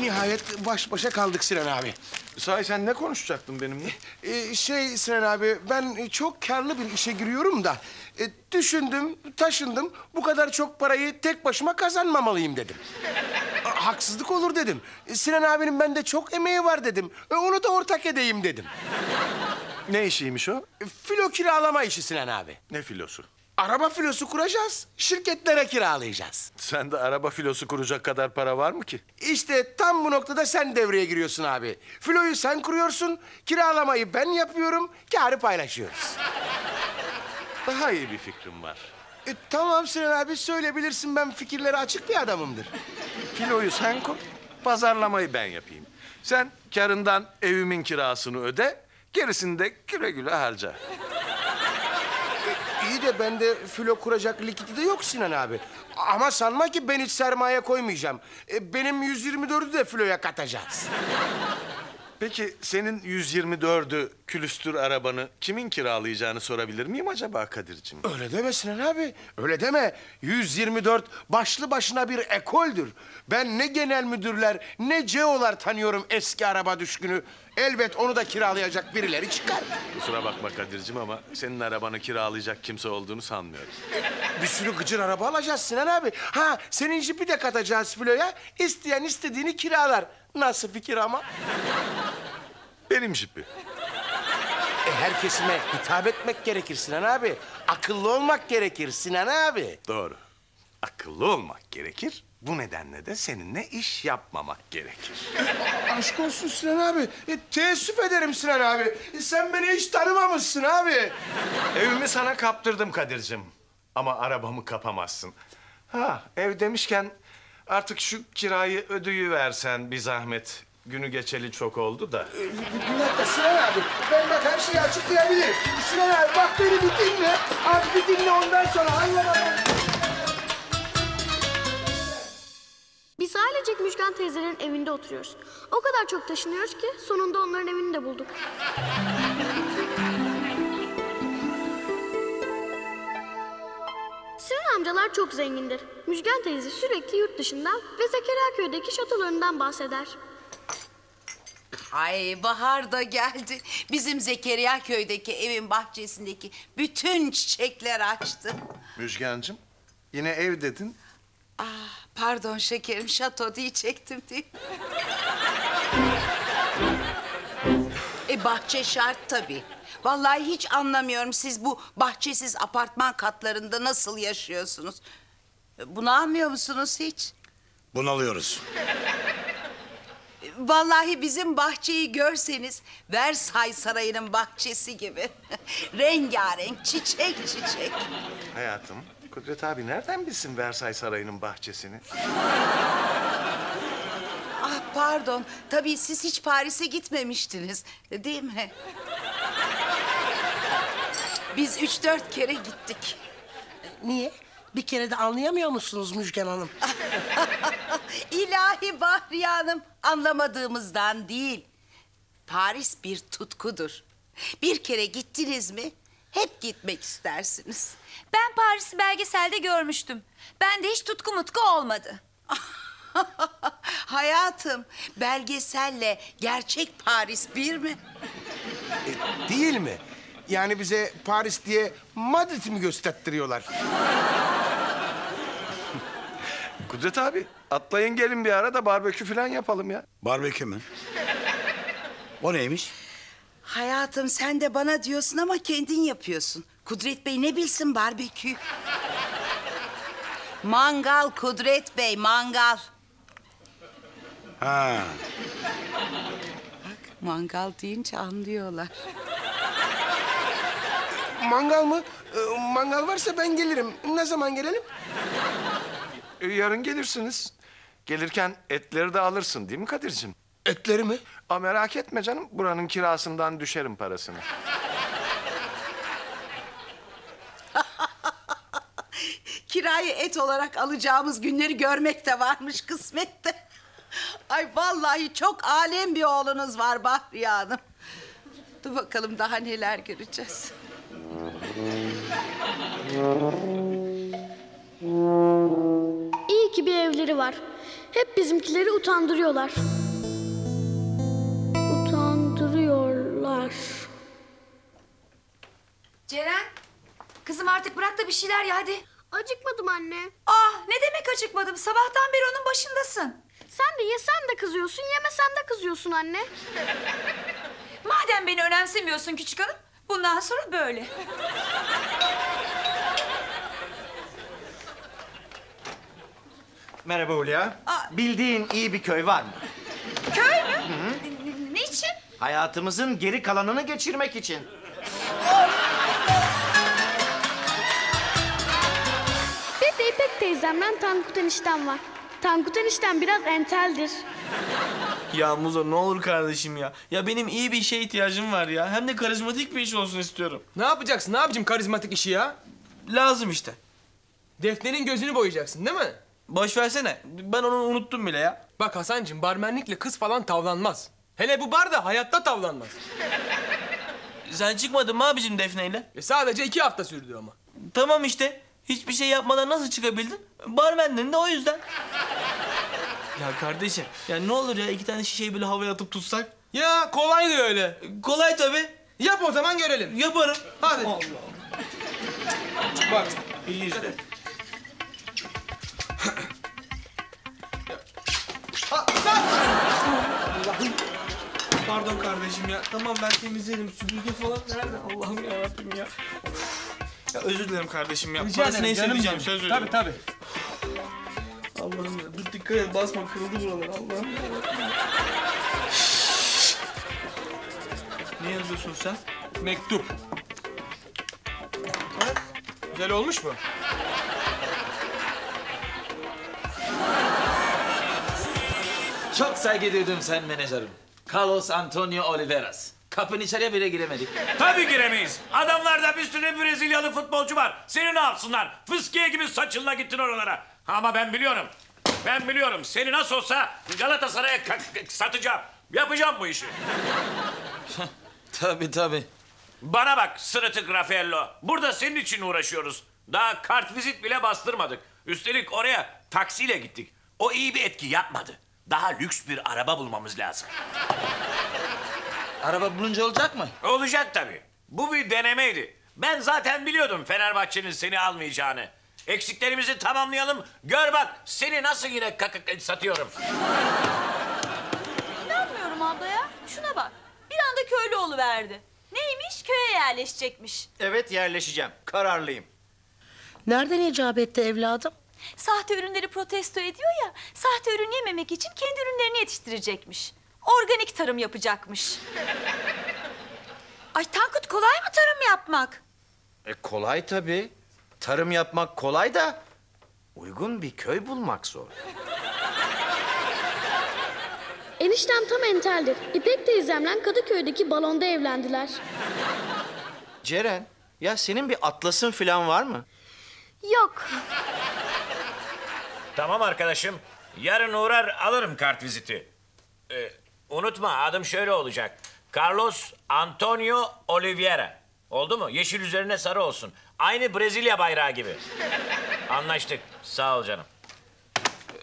Nihayet baş başa kaldık Sinan abi. Sahi sen ne konuşacaktın benimle? Ee, şey Sinan abi, ben çok karlı bir işe giriyorum da... E, ...düşündüm, taşındım, bu kadar çok parayı tek başıma kazanmamalıyım dedim. Haksızlık olur dedim. E, Sinan abinin bende çok emeği var dedim. E, onu da ortak edeyim dedim. Ne işiymiş o? E, filo kiralama işi Sinan abi. Ne filosu? Araba filosu kuracağız, şirketlere kiralayacağız. Sen de araba filosu kuracak kadar para var mı ki? İşte tam bu noktada sen devreye giriyorsun abi. Filoyu sen kuruyorsun, kiralamayı ben yapıyorum, kârı paylaşıyoruz. Daha iyi bir fikrim var. E, tamam Sinan abi, söyleyebilirsin, ben fikirlere açık bir adamımdır. Filoyu sen kur, pazarlamayı ben yapayım. Sen kârından evimin kirasını öde, gerisini de güle güle harca. İyi de bende filo kuracak likidi de yok Sinan abi. Ama sanma ki ben hiç sermaye koymayacağım. E, benim yüz yirmi dördü de filoya katacağız. Peki senin yüz yirmi dördü külüstür arabanı kimin kiralayacağını sorabilir miyim acaba Kadir'cim? Öyle deme Sinan abi, öyle deme. yüz yirmi dört başlı başına bir ekoldür. Ben ne genel müdürler ne C O'lar tanıyorum eski araba düşkünü. Elbet onu da kiralayacak birileri çıkar. Kusura bakma Kadir'cim ama senin arabanı kiralayacak kimse olduğunu sanmıyorum. Bir sürü gıcır araba alacağız Sinan abi. Ha senin jipi de katacağız filoya. İsteyen istediğini kiralar. Nasıl fikir ama? Benim jipi. E, herkesime hitap etmek gerekir Sinan abi. Akıllı olmak gerekir Sinan abi. Doğru. Akıllı olmak gerekir. Bu nedenle de seninle iş yapmamak gerekir. E, aşk olsun Sinan abi. E, teessüf ederim Sinan abi. E, sen beni hiç tanımamışsın abi. Evimi sana kaptırdım Kadir'cim. Ama arabamı kapamazsın. Ha ev demişken... Artık şu kirayı ödüyü versen bir zahmet. Günü geçeli çok oldu da. Ee, bir dakika Sinan abi. Ben bak her şeyi açıklayabilirim. Sinan abi bak beni bir dinle. Abi bir dinle ondan sonra anlamadan. Biz ailecek Müjgan teyzenin evinde oturuyoruz. O kadar çok taşınıyoruz ki sonunda onların evini de bulduk. Sinan amcalar çok zengindir. Müjgan teyze sürekli yurt dışından ve Zekeriyaköy'deki şatolarından bahseder. Ay bahar da geldi. Bizim Zekeriyaköy'deki evin bahçesindeki bütün çiçekler açtı. Müjgancığım yine ev dedin. Ah pardon şekerim şato diyecektim değil mi? E bahçe şart tabii. Vallahi hiç anlamıyorum siz bu bahçesiz apartman katlarında nasıl yaşıyorsunuz? Bunalmıyor musunuz hiç? Bunalıyoruz. Vallahi bizim bahçeyi görseniz Versay Sarayı'nın bahçesi gibi. Rengarenk, çiçek çiçek. Hayatım, Kudret abi nereden bilsin Versay Sarayı'nın bahçesini? Ah pardon, tabii siz hiç Paris'e gitmemiştiniz değil mi? Biz üç dört kere gittik. Niye? Bir kere de anlayamıyor musunuz Müjgan Hanım? İlahi Bahriye Hanım, anlamadığımızdan değil. Paris bir tutkudur. Bir kere gittiniz mi hep gitmek istersiniz. Ben Paris'i belgeselde görmüştüm. Ben de hiç tutku mutku olmadı. Hayatım, belgeselle gerçek Paris bir mi? E, değil mi? Yani bize Paris diye Madrid mi gösterttiriyorlar? Kudret abi, atlayın gelin bir ara da barbekü falan yapalım ya. Barbekü mü? O neymiş? Hayatım sen de bana diyorsun ama kendin yapıyorsun. Kudret Bey ne bilsin barbekü? Mangal Kudret Bey, mangal. Ha. Bak mangal deyince anlıyorlar. Mangal mı? E, mangal varsa ben gelirim. Ne zaman gelelim? E, yarın gelirsiniz. Gelirken etleri de alırsın değil mi Kadir'cim? Etleri mi? Aa, merak etme canım. Buranın kirasından düşerim parasını. Kirayı et olarak alacağımız günleri görmek de varmış kısmette. Ay vallahi çok alem bir oğlunuz var Bahriye Hanım. Dur bakalım daha neler göreceğiz. İyi ki bir evleri var. Hep bizimkileri utandırıyorlar. Utandırıyorlar. Ceren, kızım artık bırak da bir şeyler ya hadi. Acıkmadım anne. Ah ne demek acıkmadım? Sabahtan beri onun başındasın. Sen de yesen de kızıyorsun, yemesen de kızıyorsun anne. Madem beni önemsemiyorsun küçük hanım, bundan sonra böyle. Merhaba Hülya. Aa, bildiğin iyi bir köy var mı? Köy mü? Hı-hı. Niçin? Hayatımızın geri kalanını geçirmek için. Ve İpek teyzemden Tankut eniştem var. Tankut eniştem biraz enteldir. Ya Muzo ne olur kardeşim ya. Ya benim iyi bir işe ihtiyacım var ya. Hem de karizmatik bir iş olsun istiyorum. Ne yapacaksın? Ne yapacağım karizmatik işi ya? Lazım işte. Defne'nin gözünü boyayacaksın değil mi? Boş versene. Ben onu unuttum bile ya. Bak Hasancığım barmenlikle kız falan tavlanmaz. Hele bu barda hayatta tavlanmaz. Sen çıkmadın mı abicim Defne'yle? E sadece iki hafta sürdü ama. Tamam işte. Hiçbir şey yapmadan nasıl çıkabildin? Barmenden de o yüzden. Ya kardeşim, ya ne olur ya iki tane şişeyi böyle havaya atıp tutsak? Ya kolay da öyle. Kolay tabii. Yap o zaman görelim. Yaparım. Hadi. Allah Allah. Bak, iyi izle. Pardon kardeşim ya. Tamam ben temizlerim. Süpürge falan nerede? Allah'ım yarabbim ya. Ya özür dilerim kardeşim ya. Rica ederim, neyse diyeceğim, söz veriyorum. Tabii tabii. Allah'ım ya, bir dikkat et, basma kırıldı buralar. Allah'ım ya. Ne yazıyorsun sen? Mektup. Ha? Güzel olmuş mu? Çok saygı duydum sen menajerim. Carlos Antonio Oliveira. Kapının içeriye bile giremedik. Tabii giremeyiz. Adamlarda bir sürü Brezilyalı futbolcu var. Seni ne yapsınlar? Fıskiye gibi saçınla gittin oralara. Ama ben biliyorum. Ben biliyorum. Seni nasıl olsa Galatasaray'a satacağım. Yapacağım bu işi. Tabii tabii. Bana bak sırıtık Rafaela. Burada senin için uğraşıyoruz. Daha kartvizit bile bastırmadık. Üstelik oraya taksiyle gittik. O iyi bir etki yapmadı. Daha lüks bir araba bulmamız lazım. Araba bulunca olacak mı? Olacak tabii. Bu bir denemeydi. Ben zaten biliyordum Fenerbahçe'nin seni almayacağını. Eksiklerimizi tamamlayalım. Gör bak seni nasıl yine satıyorum. İnanmıyorum ablaya. Şuna bak. Bir anda köylü oluverdi. Neymiş? Köye yerleşecekmiş. Evet yerleşeceğim. Kararlıyım. Nereden icap etti evladım? Sahte ürünleri protesto ediyor ya. Sahte ürün yememek için kendi ürünlerini yetiştirecekmiş. Organik tarım yapacakmış. Ay Tankut kolay mı tarım yapmak? E kolay tabii. Tarım yapmak kolay da uygun bir köy bulmak zor. Eniştem tam enteldir. İpek teyzemle Kadıköy'deki balonda evlendiler. Ceren, ya senin bir atlasın falan var mı? Yok. Tamam arkadaşım. Yarın uğrar alırım kartviziti. Ee, Unutma adım şöyle olacak. Carlos Antonio Oliveira. Oldu mu? Yeşil üzerine sarı olsun. Aynı Brezilya bayrağı gibi. Anlaştık. Sağ ol canım.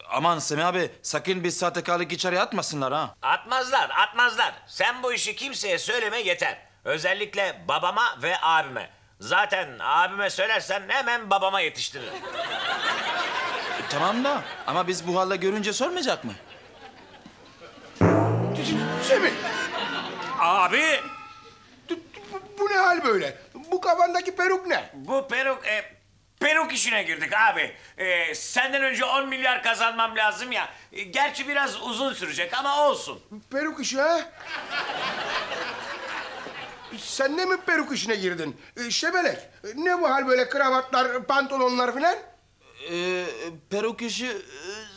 Aman Semih abi sakın bir sahtekarlık içeriye atmasınlar ha. Atmazlar, atmazlar. Sen bu işi kimseye söyleme yeter. Özellikle babama ve abime. Zaten abime söylersen hemen babama yetiştirir. E, tamam da ama biz bu halla görünce sormayacak mı? Semih! Abi! Bu ne hal böyle? Bu kafandaki peruk ne? Bu peruk... E, peruk işine girdik abi. E, senden önce on milyar kazanmam lazım ya. E, gerçi biraz uzun sürecek ama olsun. Peruk işi ha? Sen de mi peruk işine girdin? E, şebelek. Ne bu hal böyle kravatlar, pantolonlar filan? E, peruk işi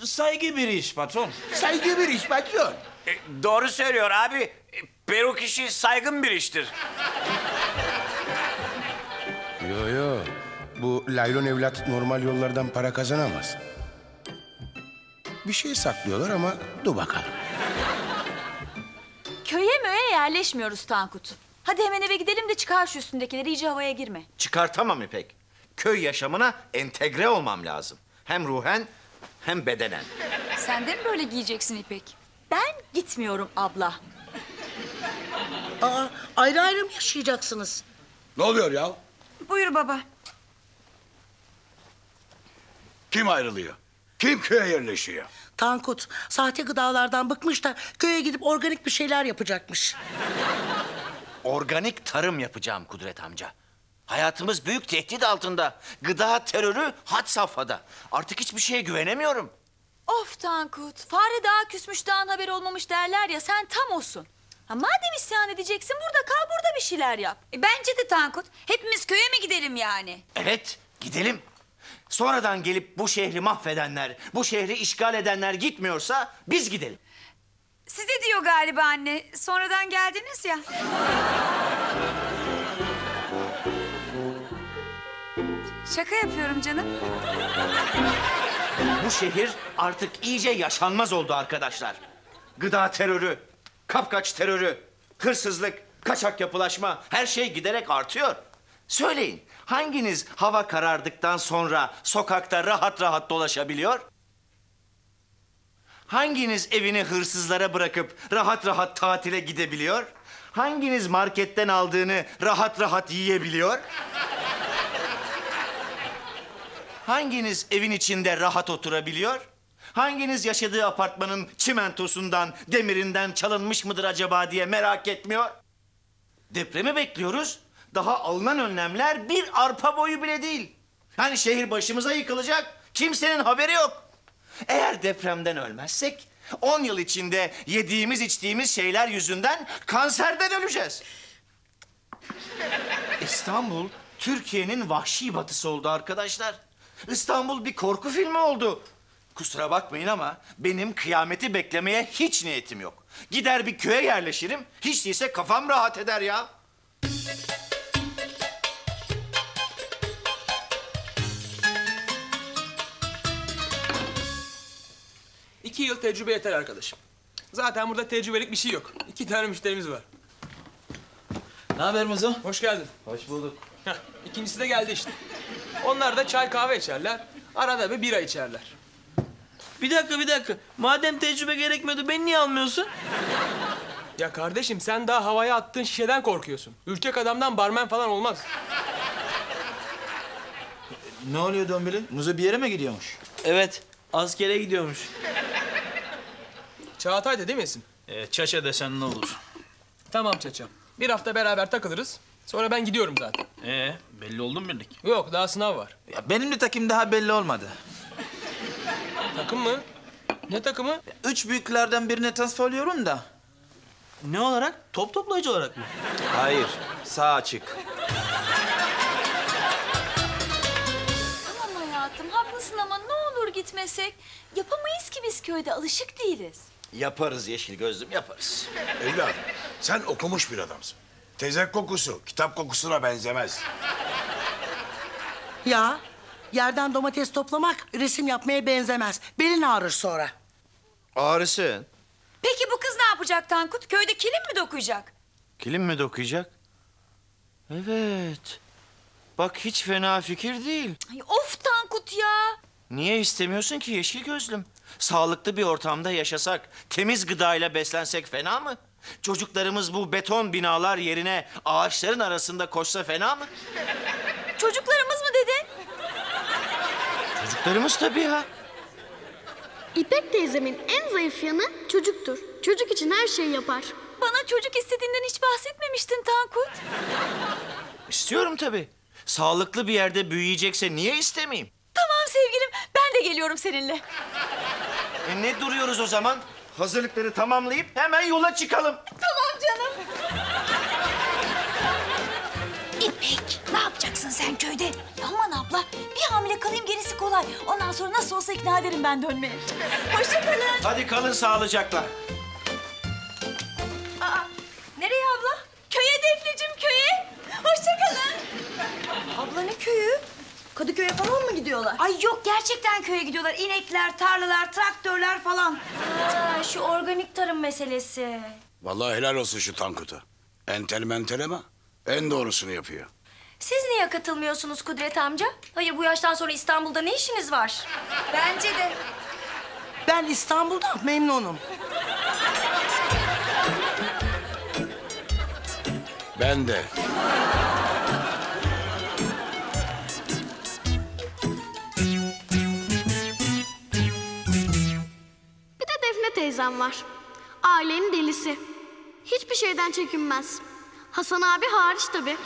saygı bir iş patron. Saygı bir iş patron. E, doğru söylüyor abi. E, peruk işi saygın bir iştir. Yo yo. Bu laylon evlat normal yollardan para kazanamaz. Bir şey saklıyorlar ama dur bakalım. Köye möye yerleşmiyoruz Tankut. Hadi hemen eve gidelim de çıkar şu üstündekileri, iyice havaya girme. Çıkartamam İpek. Köy yaşamına entegre olmam lazım. Hem ruhen hem bedenen. Sen de mi böyle giyeceksin İpek? Ben gitmiyorum abla. Aa, ayrı ayrı mı yaşayacaksınız? Ne oluyor ya? Buyur baba. Kim ayrılıyor? Kim köye yerleşiyor? Tankut, sahte gıdalardan bıkmış da köye gidip organik bir şeyler yapacakmış. Organik tarım yapacağım Kudret amca. Hayatımız büyük tehdit altında. Gıda terörü had safhada. Artık hiçbir şeye güvenemiyorum. Of Tankut, fare dağa küsmüş dağın haberi olmamış derler ya, sen tam olsun. Ha, madem isyan edeceksin burada kal, burada bir şeyler yap. E, bence de Tankut, hepimiz köye mi gidelim yani? Evet, gidelim. Sonradan gelip bu şehri mahvedenler, bu şehri işgal edenler gitmiyorsa biz gidelim. Size diyor galiba anne, sonradan geldiniz ya. Şaka yapıyorum canım. Bu şehir artık iyice yaşanmaz oldu arkadaşlar. Gıda terörü, kapkaç terörü, hırsızlık, kaçak yapılaşma, her şey giderek artıyor. Söyleyin, hanginiz hava karardıktan sonra sokakta rahat rahat dolaşabiliyor? Hanginiz evini hırsızlara bırakıp rahat rahat tatile gidebiliyor? Hanginiz marketten aldığını rahat rahat yiyebiliyor? Hanginiz evin içinde rahat oturabiliyor? Hanginiz yaşadığı apartmanın çimentosundan, demirinden çalınmış mıdır acaba diye merak etmiyor? Depremi bekliyoruz. Daha alınan önlemler bir arpa boyu bile değil. Yani şehir başımıza yıkılacak, kimsenin haberi yok. Eğer depremden ölmezsek, on yıl içinde yediğimiz içtiğimiz şeyler yüzünden kanserden öleceğiz. İstanbul, Türkiye'nin vahşi batısı oldu arkadaşlar. İstanbul bir korku filmi oldu. Kusura bakmayın ama benim kıyameti beklemeye hiç niyetim yok. Gider bir köye yerleşirim, hiç değilse kafam rahat eder ya. İki yıl tecrübe yeter arkadaşım. Zaten burada tecrübelik bir şey yok. İki tane müşterimiz var. Ne haber Muzo? Hoş geldin. Hoş bulduk. Heh, ikincisi de geldi işte. Onlar da çay kahve içerler. Arada bir bira içerler. Bir dakika bir dakika. Madem tecrübe gerekmiyordu beni niye almıyorsun? Ya kardeşim sen daha havaya attığın şişeden korkuyorsun. Ürkek adamdan barmen falan olmaz. Ne oluyor Dombili? Muzo bir yere mi gidiyormuş? Evet. Askere gidiyormuş. Çağatay da demesin. Ee, çaça desen ne olur? Tamam çaça. Bir hafta beraber takılırız. Sonra ben gidiyorum zaten. Ee, belli oldu mu birlik? Yok, daha sınav var. Ya benim de takım daha belli olmadı. Takım mı? Ne takımı? Ya, üç büyüklerden birine transfer oluyorum da. Ne olarak? Top toplayıcı olarak mı? Hayır, sağ açık. Tamam hayatım, haklısın ama ne olur gitmesek. Yapamayız ki biz köyde, alışık değiliz. Yaparız Yeşil Gözlüm, yaparız. Evladım, sen okumuş bir adamsın. Tezek kokusu, kitap kokusuna benzemez. Ya, yerden domates toplamak resim yapmaya benzemez. Belin ağrır sonra. Ağrısın. Peki bu kız ne yapacak Tankut? Köyde kilim mi dokuyacak? Kilim mi dokuyacak? Evet. Bak hiç fena fikir değil. Ay, of Tankut ya. Niye istemiyorsun ki Yeşil Gözlüm? Sağlıklı bir ortamda yaşasak, temiz gıdayla beslensek fena mı? Çocuklarımız bu beton binalar yerine ağaçların arasında koşsa fena mı? Çocuklarımız mı dedin? Çocuklarımız tabii ya. İpek teyzemin en zayıf yanı çocuktur. Çocuk için her şeyi yapar. Bana çocuk istediğinden hiç bahsetmemiştin Tankut. İstiyorum tabii. Sağlıklı bir yerde büyüyecekse niye istemeyeyim? Tamam sevgilim, ben de geliyorum seninle. E ne duruyoruz o zaman? Hazırlıkları tamamlayıp hemen yola çıkalım. Tamam canım. İpek, ne yapacaksın sen köyde? Aman abla, bir hamile kalayım gerisi kolay. Ondan sonra nasıl olsa ikna ederim ben dönmeye. Hoşça kalın. Hadi kalın sağlıcakla. Aa, nereye abla? Köye Defneciğim, köye. Hoşça kalın. Abla ne köyü? Kadıköy'e falan mı gidiyorlar? Ay yok, gerçekten köye gidiyorlar. İnekler, tarlalar, traktörler falan. Ha, şu organik tarım meselesi. Vallahi helal olsun şu Tankut'a. Entel mentel ama en doğrusunu yapıyor. Siz niye katılmıyorsunuz Kudret amca? Hayır, bu yaştan sonra İstanbul'da ne işiniz var? Bence de. Ben İstanbul'da memnunum. Ben de. Teyzem var. Ailenin delisi. Hiçbir şeyden çekinmez. Hasan abi hariç tabii.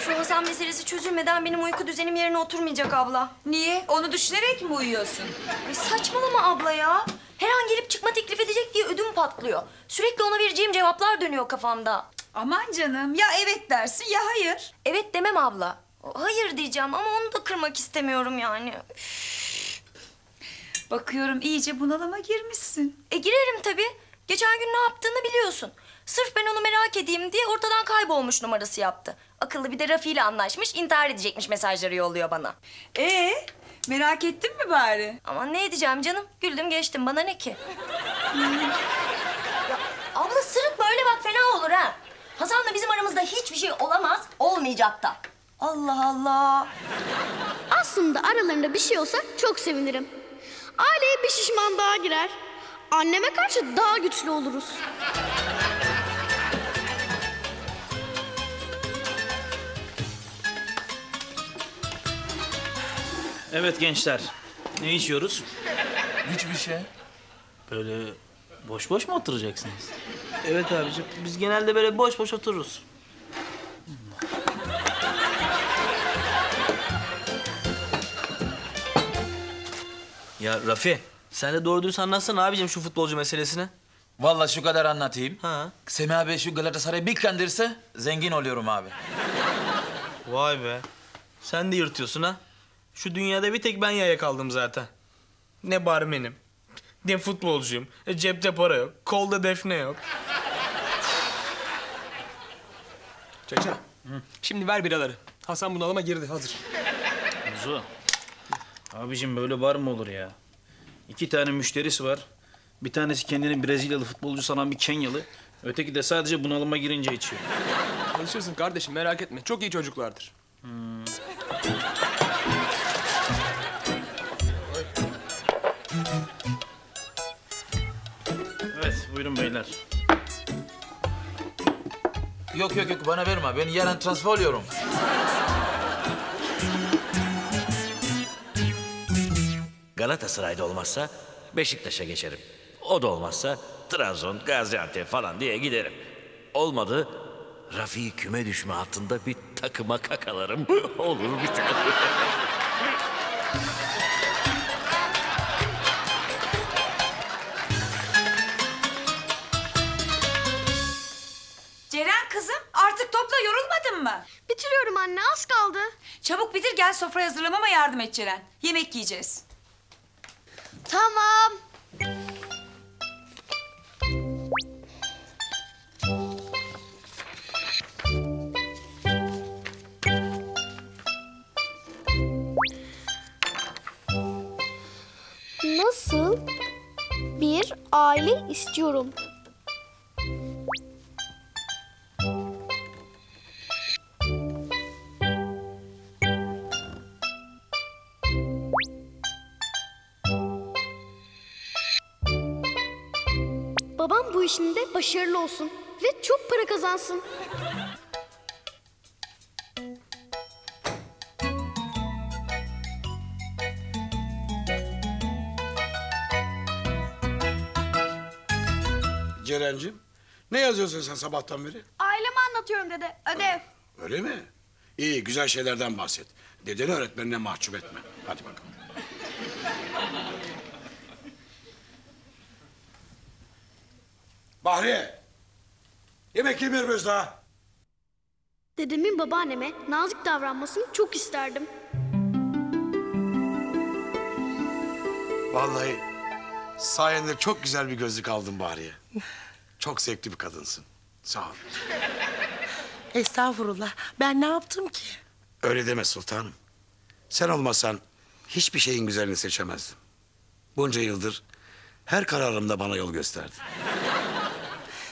Şu Hasan meselesi çözülmeden benim uyku düzenim yerine oturmayacak abla. Niye? Onu düşünerek mi uyuyorsun? Ay saçmalama abla ya. Her an gelip çıkma teklif edecek diye ödüm patlıyor. Sürekli ona vereceğim cevaplar dönüyor kafamda. Aman canım. Ya evet dersin ya hayır. Evet demem abla. Hayır diyeceğim ama onu da kırmak istemiyorum yani. Bakıyorum iyice bunalıma girmişsin. E girerim tabii. Geçen gün ne yaptığını biliyorsun. Sırf ben onu merak edeyim diye ortadan kaybolmuş numarası yaptı. Akıllı bir de Rafi ile anlaşmış, intihar edecekmiş mesajları yolluyor bana. Ee, merak ettin mi bari? Aman ne edeceğim canım? Güldüm geçtim, bana ne ki? Ya, abla sırıtma öyle bak, fena olur ha. Hasan'la bizim aramızda hiçbir şey olamaz, olmayacak da. Allah Allah. Aslında aralarında bir şey olsa çok sevinirim. Aileye bir şişman daha girer. Anneme karşı daha güçlü oluruz. Evet gençler, ne içiyoruz? Hiçbir şey. Böyle boş boş mu oturacaksınız? Evet abiciğim, biz genelde böyle boş boş otururuz. Ya Rafi, sen de doğru dürüst anlatsana abicim şu futbolcu meselesini. Vallahi şu kadar anlatayım. Ha. Semih abi şu Galatasaray'ı bir kandırsa zengin oluyorum abi. Vay be. Sen de yırtıyorsun ha. Şu dünyada bir tek ben yaya kaldım zaten. Ne barmenim, ne futbolcuyum. E, cepte para yok, kolda defne yok. Çaça, hı. Şimdi ver biraları. Hasan bunalıma girdi, hazır. Muzo. Abicim böyle bar mı olur ya? İki tane müşterisi var. Bir tanesi kendini Brezilyalı futbolcu sanan bir Kenyalı. Öteki de sadece bunalıma girince içiyor. Alışırsın kardeşim, merak etme. Çok iyi çocuklardır. Hmm. Evet, buyurun beyler. Yok yok yok, bana verme. Ben yarın transfer oluyorum. Galatasaray'da olmazsa Beşiktaş'a geçerim. O da olmazsa Trabzon, Gaziantep falan diye giderim. Olmadı Rafi'yi küme düşme hattında bir takıma kakalarım. Olur bir tane. Ceren kızım artık topla yorulmadın mı? Bitiriyorum anne, az kaldı. Çabuk bitir gel, sofrayı hazırlamama yardım et Ceren. Yemek yiyeceğiz. Tamam. Nasıl bir aile istiyorum? bu işinde başarılı olsun ve çok para kazansın. Ceren'cim, ne yazıyorsun sen sabahtan beri? Aileme anlatıyorum dede, ödev. Öyle mi? İyi, güzel şeylerden bahset. Dedeni öğretmenine mahcup etme. Hadi bakalım. Bahriye, yemek yemiyoruz daha. Dedemin babaanneme nazik davranmasını çok isterdim. Vallahi sayende çok güzel bir gözlük aldım Bahriye. Çok zevkli bir kadınsın. Sağ ol. Estağfurullah. Ben ne yaptım ki? Öyle deme sultanım. Sen olmasan hiçbir şeyin güzelini seçemezdim. Bunca yıldır her kararımda bana yol gösterdin.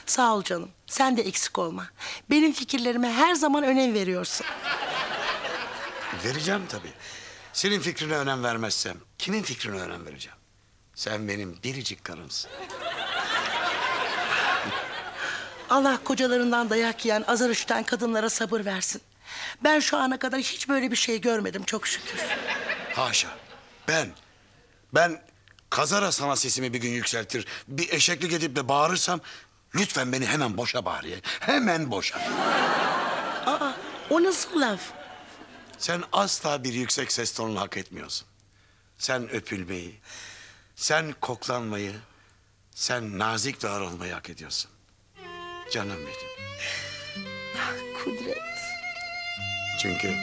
Sağ ol canım. Sen de eksik olma. Benim fikirlerime her zaman önem veriyorsun. Vereceğim tabii. Senin fikrine önem vermezsem kimin fikrine önem vereceğim? Sen benim biricik karımsın. Allah kocalarından dayak yiyen, azar işiten kadınlara sabır versin. Ben şu ana kadar hiç böyle bir şey görmedim çok şükür. Haşa. Ben, ben kazara sana sesimi bir gün yükseltir, bir eşeklik edip de bağırırsam... Lütfen beni hemen boşa Bahriye, hemen boşa. Aa, o nasıl laf? Sen asla bir yüksek ses tonunu hak etmiyorsun. Sen öpülmeyi, sen koklanmayı, sen nazik davranılmayı hak ediyorsun. Canım benim. Ah, Kudret. Çünkü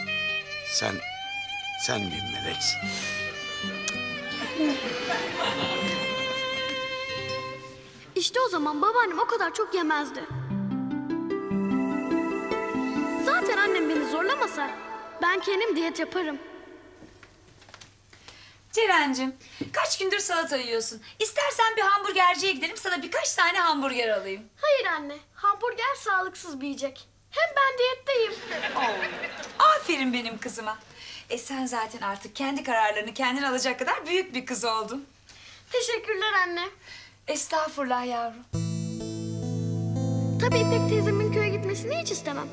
sen, sen bir meleksin. İşte o zaman babaannem o kadar çok yemezdi. Zaten annem beni zorlamasa ben kendim diyet yaparım. Ceren'cim, kaç gündür salata yiyorsun? İstersen bir hamburgerciye gidelim, sana birkaç tane hamburger alayım. Hayır anne, hamburger sağlıksız bir yiyecek. Hem ben diyetteyim. Oo, aferin benim kızıma. E sen zaten artık kendi kararlarını kendin alacak kadar büyük bir kız oldun. Teşekkürler anne. Estağfurullah yavrum. Tabii İpek teyzemin köye gitmesini hiç istemem.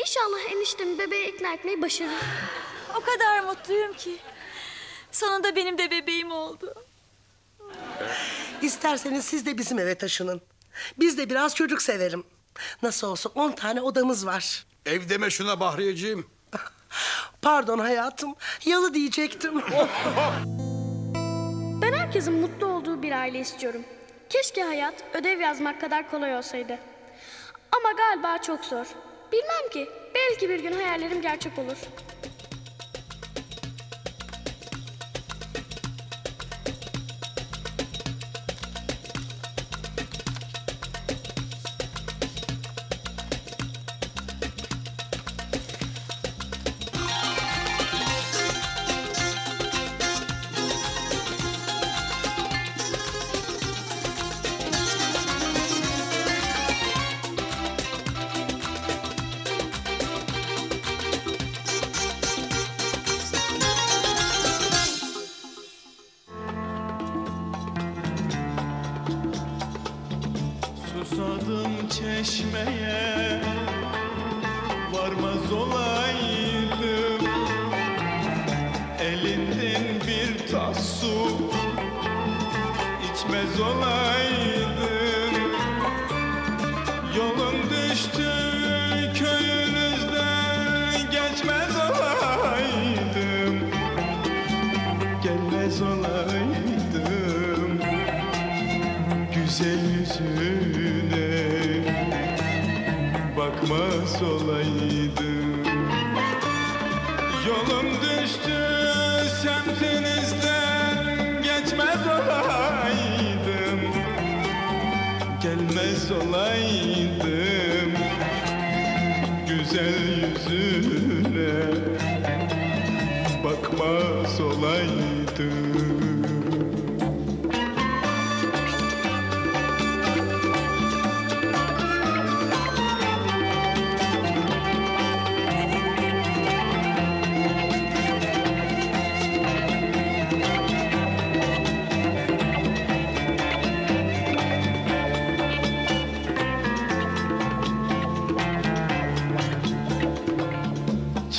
İnşallah eniştemi bebeğe ikna etmeyi başarır. O kadar mutluyum ki. Sonunda benim de bebeğim oldu. İsterseniz siz de bizim eve taşının. Biz de biraz çocuk severim. Nasıl olsa on tane odamız var. Ev deme şuna Bahriyeciğim. Pardon hayatım, yalı diyecektim. Ben herkesin mutlu olduğu bir aile istiyorum. Keşke hayat ödev yazmak kadar kolay olsaydı. Ama galiba çok zor. Bilmem ki, belki bir gün hayallerim gerçek olur.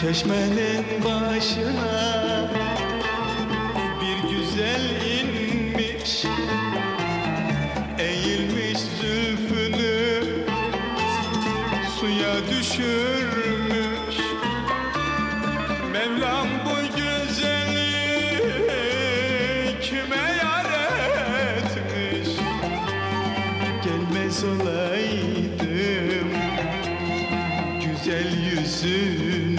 Çeşmenin başına bir güzel inmiş, eğilmiş zülfünü suya düşürmüş. Mevlam bu güzeli kime yar etmiş? Gelmez olaydım güzel yüzüne.